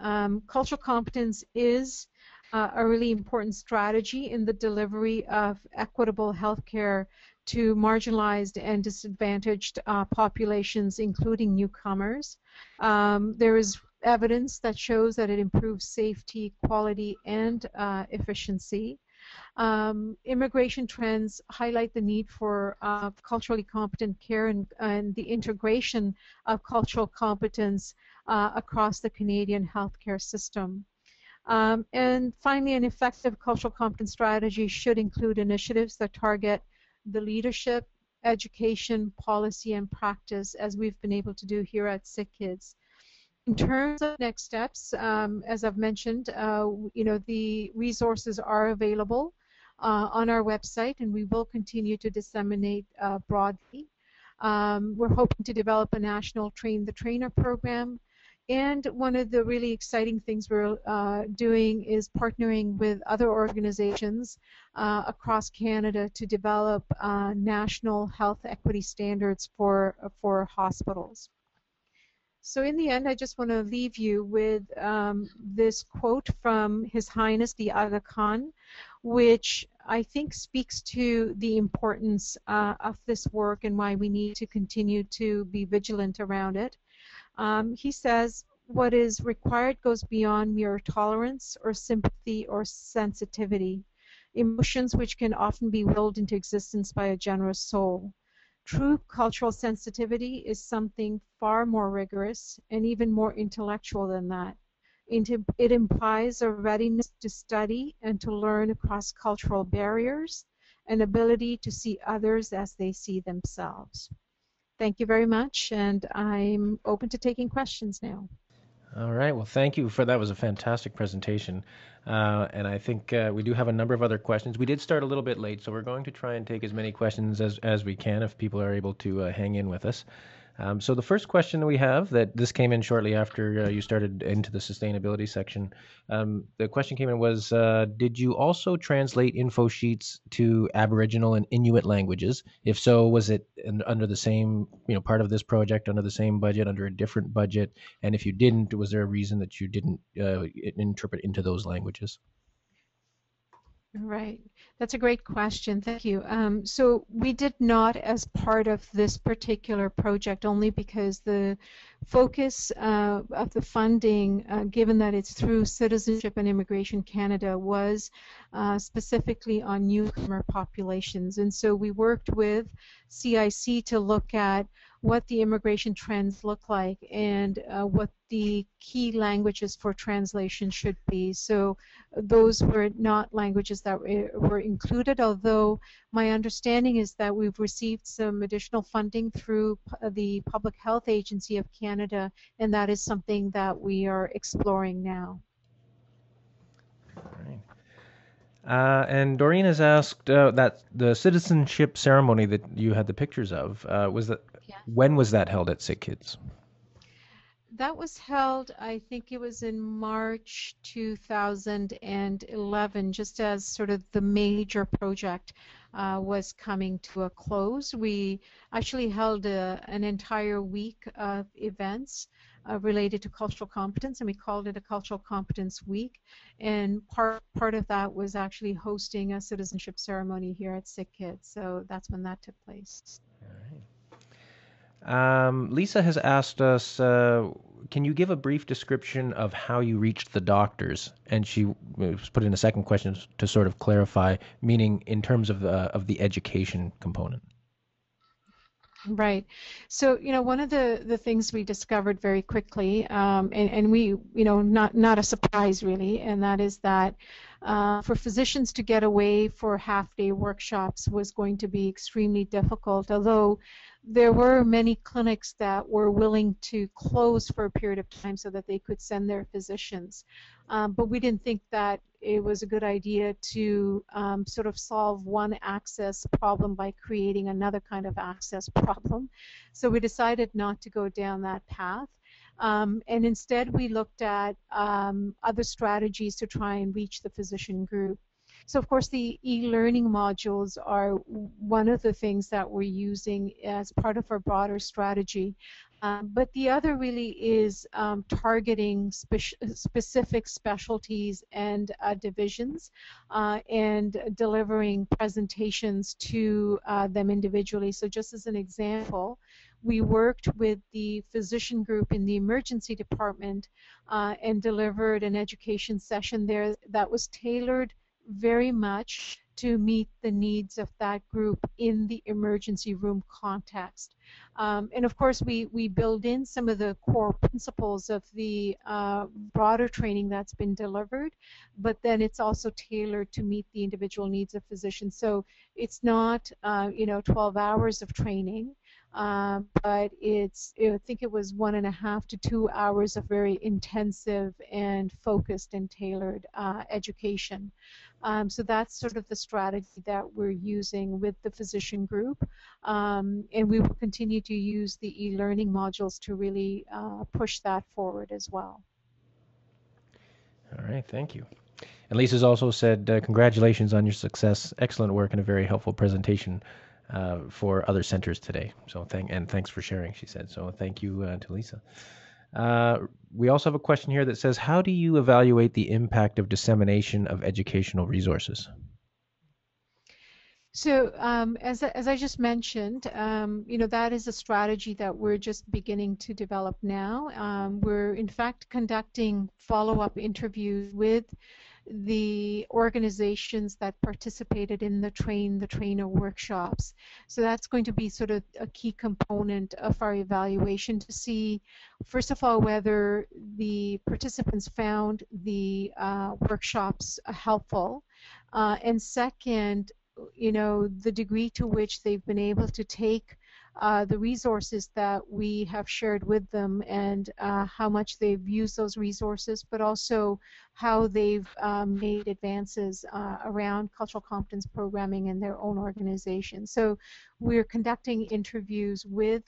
cultural competence is a really important strategy in the delivery of equitable healthcare to marginalized and disadvantaged populations, including newcomers. There is evidence that shows that it improves safety, quality, and efficiency. Immigration trends highlight the need for culturally competent care and the integration of cultural competence across the Canadian healthcare system. And finally, an effective cultural competence strategy should include initiatives that target the leadership, education, policy, and practice, as we've been able to do here at SickKids. In terms of next steps, as I've mentioned, you know, the resources are available on our website, and we will continue to disseminate broadly. We're hoping to develop a national Train the Trainer program, and one of the really exciting things we're doing is partnering with other organizations across Canada to develop national health equity standards for hospitals. So in the end, I just want to leave you with this quote from His Highness the Aga Khan, which I think speaks to the importance of this work and why we need to continue to be vigilant around it. He says, "What is required goes beyond mere tolerance or sympathy or sensitivity, emotions which can often be willed into existence by a generous soul. True cultural sensitivity is something far more rigorous and even more intellectual than that. It implies a readiness to study and to learn across cultural barriers, an ability to see others as they see themselves." Thank you very much, and I'm open to taking questions now. All right. Well, thank you for that. Was a fantastic presentation, and I think we do have a number of other questions. We did start a little bit late, so we're going to try and take as many questions as we can if people are able to hang in with us. So the first question we have, that this came in shortly after you started into the sustainability section. The question came in was, did you also translate info sheets to Aboriginal and Inuit languages? If so, was it under the same, you know, part of this project, under the same budget, under a different budget? And if you didn't, was there a reason that you didn't interpret into those languages? Right. That's a great question. Thank you. So we did not, as part of this particular project, only because the focus of the funding, given that it's through Citizenship and Immigration Canada, was specifically on newcomer populations. And so we worked with CIC to look at what the immigration trends look like and what the key languages for translation should be. So those were not languages that were included, although my understanding is that we've received some additional funding through the Public Health Agency of Canada, and that is something that we are exploring now. All right. And Doreen has asked that the citizenship ceremony that you had the pictures of, was that, yeah, when was that held at SickKids? That was held, I think it was in March 2011, just as sort of the major project was coming to a close. We actually held an entire week of events related to cultural competence, and we called it a Cultural Competence Week. And part of that was actually hosting a citizenship ceremony here at Sick Kids. So that's when that took place. All right. Lisa has asked us, can you give a brief description of how you reached the doctors? And she put in a second question to sort of clarify, meaning in terms of the education component. Right. So, you know, one of the things we discovered very quickly, and we, you know, not a surprise really, and that is that for physicians to get away for half-day workshops was going to be extremely difficult, although there were many clinics that were willing to close for a period of time so that they could send their physicians. But we didn't think that it was a good idea to sort of solve one access problem by creating another kind of access problem. So we decided not to go down that path. And instead we looked at other strategies to try and reach the physician group. So, of course, the e-learning modules are one of the things that we're using as part of our broader strategy. But the other really is targeting specific specialties and divisions and delivering presentations to them individually. So just as an example, we worked with the physician group in the emergency department and delivered an education session there that was tailored very much to meet the needs of that group in the emergency room context. And of course we build in some of the core principles of the broader training that's been delivered, but then it's also tailored to meet the individual needs of physicians. So it's not, you know, 12 hours of training, but it's, I think it was 1.5 to 2 hours of very intensive and focused and tailored education. So that's sort of the strategy that we're using with the physician group, and we will continue to use the e-learning modules to really push that forward as well. All right, thank you. And Lisa's also said, congratulations on your success, excellent work, and a very helpful presentation for other centers today. So thanks for sharing, she said. So thank you to Lisa. We also have a question here that says, how do you evaluate the impact of dissemination of educational resources? So as I just mentioned, you know, that is a strategy that we're just beginning to develop now. We're in fact conducting follow-up interviews with the organizations that participated in the trainer workshops. So that's going to be sort of a key component of our evaluation to see, first of all, whether the participants found the workshops helpful, and second, you know, the degree to which they've been able to take the resources that we have shared with them and how much they've used those resources, but also how they've made advances around cultural competence programming in their own organization. So we're conducting interviews with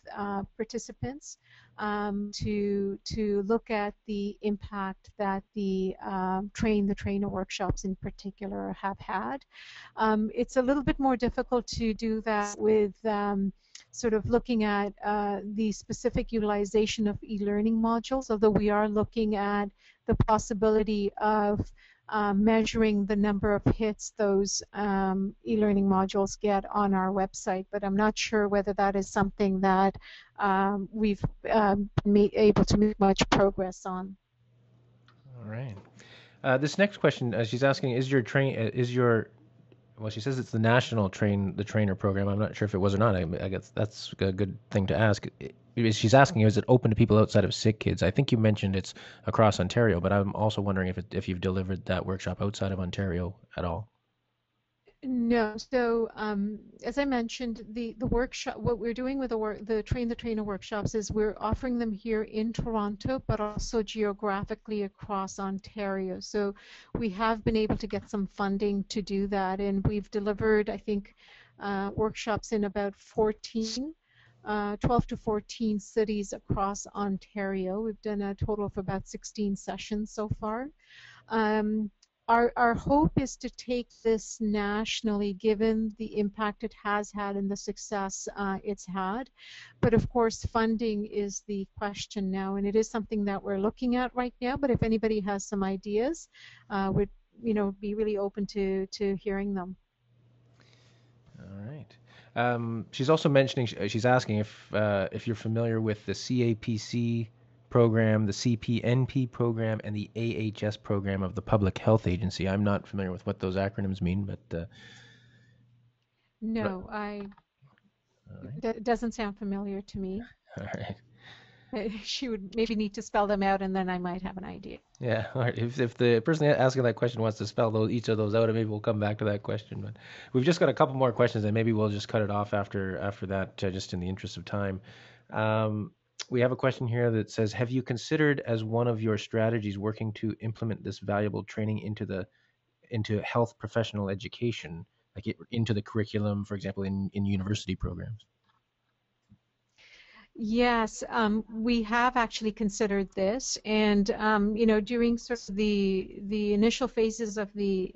participants to look at the impact that the train-the-trainer workshops in particular have had. It's a little bit more difficult to do that with sort of looking at the specific utilization of e-learning modules, although we are looking at the possibility of measuring the number of hits those e-learning modules get on our website, but I'm not sure whether that is something that we've been able to make much progress on. All right. This next question, she's asking, well, she says it's the National Train-the-Trainer program. I'm not sure if it was or not. I guess that's a good thing to ask. She's asking, is it open to people outside of Sick Kids? I think you mentioned it's across Ontario, but I'm also wondering if you've delivered that workshop outside of Ontario at all. No. So as I mentioned, the workshop, what we're doing with the train-the-trainer workshops is we're offering them here in Toronto, but also geographically across Ontario. So we have been able to get some funding to do that, and we've delivered, I think, workshops in about 12 to 14 cities across Ontario. We've done a total of about 16 sessions so far. Our hope is to take this nationally, given the impact it has had and the success it's had. But of course, funding is the question now, and it is something that we're looking at right now. But if anybody has some ideas, we'd be really open to hearing them. All right. She's also mentioning, she's asking if you're familiar with the CAPC program, the CPNP program, and the AHS program of the Public Health Agency. I'm not familiar with what those acronyms mean, but... no, it doesn't sound familiar to me. All right. She would maybe need to spell them out, and then I might have an idea. Yeah, all right. If the person asking that question wants to spell each of those out, maybe we'll come back to that question. But we've just got a couple more questions, and maybe we'll just cut it off after that, just in the interest of time. We have a question here that says, have you considered as one of your strategies working to implement this valuable training into health professional education, like into the curriculum, for example, in university programs? Yes, we have actually considered this, and during sort of the initial phases of the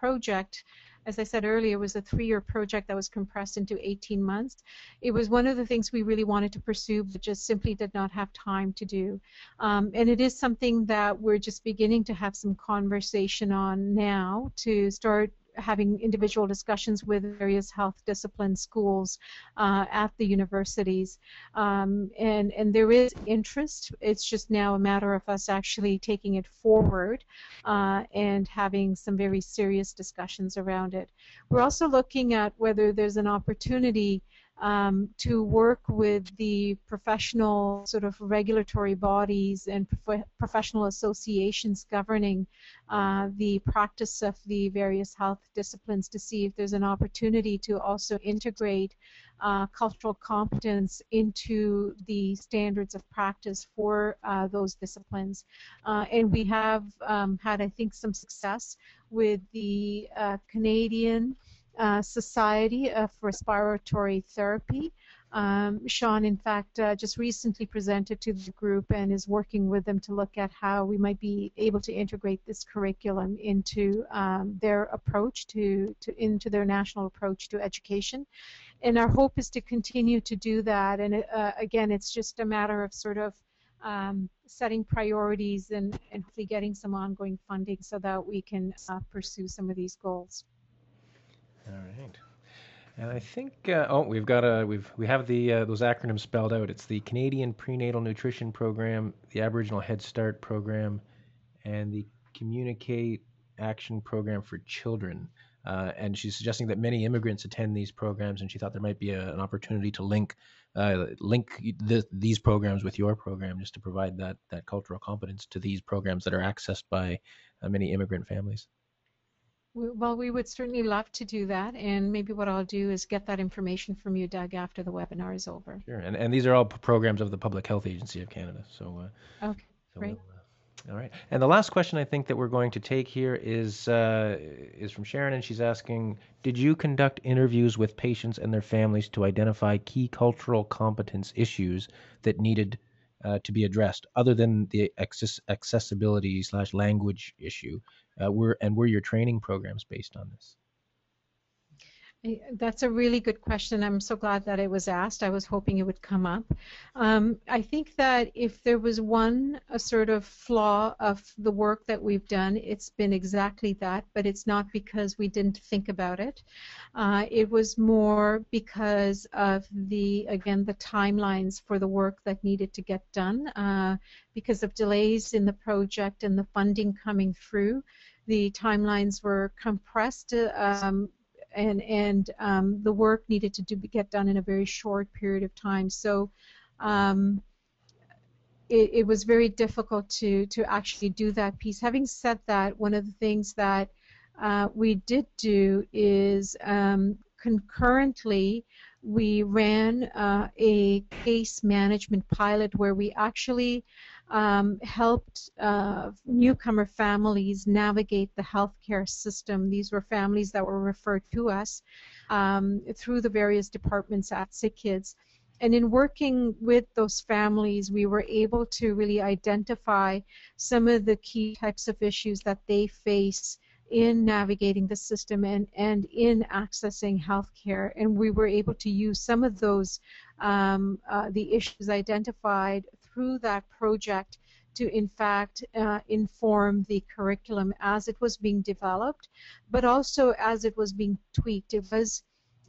project, as I said earlier, it was a 3-year project that was compressed into 18 months. It was one of the things we really wanted to pursue, but just simply did not have time to do. And it is something that we're just beginning to have some conversation on now, to start having individual discussions with various health discipline schools at the universities. And there is interest. It's just now a matter of us actually taking it forward and having some very serious discussions around it. We're also looking at whether there's an opportunity to work with the professional sort of regulatory bodies and professional associations governing the practice of the various health disciplines, to see if there's an opportunity to also integrate cultural competence into the standards of practice for those disciplines. And we have had, I think, some success with the Canadian Society of Respiratory Therapy. Sean, in fact, just recently presented to the group and is working with them to look at how we might be able to integrate this curriculum into their approach into their national approach to education. And our hope is to continue to do that. And again, it's just a matter of sort of setting priorities and hopefully getting some ongoing funding so that we can pursue some of these goals. All right, and I think we have the those acronyms spelled out. It's the Canadian Prenatal Nutrition Program, the Aboriginal Head Start Program, and the Communicate Action Program for Children. And she's suggesting that many immigrants attend these programs, and she thought there might be an opportunity to link these programs with your program, just to provide that cultural competence to these programs that are accessed by many immigrant families. Well, we would certainly love to do that, and maybe what I'll do is get that information from you, Doug, after the webinar is over. Sure, and these are all programs of the Public Health Agency of Canada. So, okay, so great. We'll, all right, and the last question I think that we're going to take here is from Sharon, and she's asking, did you conduct interviews with patients and their families to identify key cultural competence issues that needed to be addressed, other than the accessibility/language issue? Were your training programs based on this? That's a really good question. I'm so glad that it was asked. I was hoping it would come up. I think that if there was a sort of flaw of the work that we've done, it's been exactly that, but it's not because we didn't think about it. It was more because of the timelines for the work that needed to get done because of delays in the project and the funding coming through. The timelines were compressed and the work needed to get done in a very short period of time. So it was very difficult to actually do that piece. Having said that, one of the things that we did do is concurrently we ran a case management pilot where we actually helped newcomer families navigate the healthcare system. These were families that were referred to us through the various departments at SickKids. And in working with those families, we were able to really identify some of the key types of issues that they face in navigating the system and in accessing health care. And we were able to use some of those, the issues identified through that project to, in fact, inform the curriculum as it was being developed, but also as it was being tweaked. It was,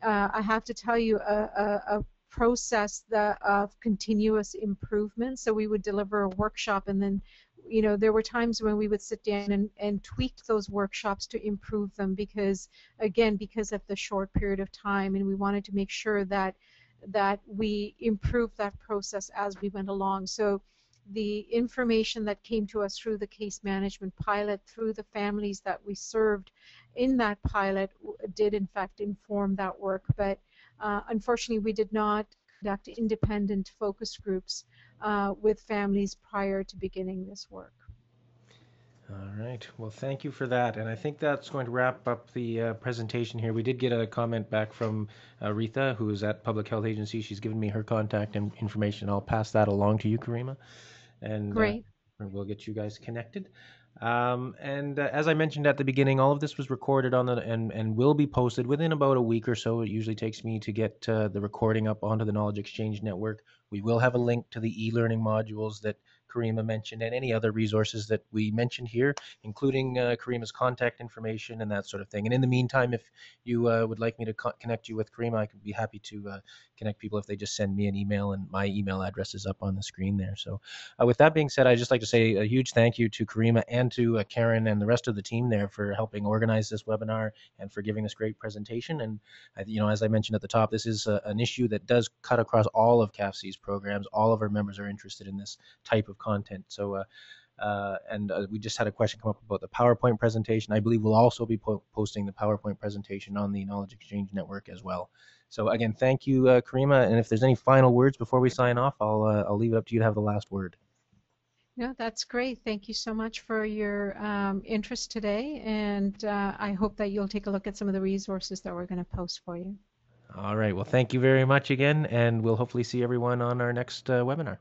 I have to tell you, a process of continuous improvement. So we would deliver a workshop, and then, you know, there were times when we would sit down and tweak those workshops to improve them because, again, because of the short period of time, and we wanted to make sure that we improved that process as we went along. So the information that came to us through the case management pilot, through the families that we served in that pilot, did in fact inform that work. But unfortunately, we did not conduct independent focus groups with families prior to beginning this work. All right. Well, thank you for that. And I think that's going to wrap up the presentation here. We did get a comment back from Aretha, who is at Public Health Agency. She's given me her contact information. I'll pass that along to you, Karima. And great. We'll get you guys connected. As I mentioned at the beginning, all of this was recorded on the and will be posted within about a week or so. It usually takes me to get the recording up onto the Knowledge Exchange Network. We will have a link to the e-learning modules that Karima mentioned and any other resources that we mentioned here, including Karima's contact information and that sort of thing. And in the meantime, if you would like me to connect you with Karima, I could be happy to connect people if they just send me an email, and my email address is up on the screen there. So with that being said, I'd just like to say a huge thank you to Karima and to Karen and the rest of the team there for helping organize this webinar and for giving this great presentation. And, you know, as I mentioned at the top, this is an issue that does cut across all of CAFC's programs. All of our members are interested in this type of content. So we just had a question come up about the PowerPoint presentation. I believe we'll also be posting the PowerPoint presentation on the Knowledge Exchange Network as well. So again, thank you, Karima, and if there's any final words before we sign off, I'll leave it up to you to have the last word. No, that's great. Thank you so much for your interest today, and I hope that you'll take a look at some of the resources that we're going to post for you. All right, well, thank you very much again, and we'll hopefully see everyone on our next webinar.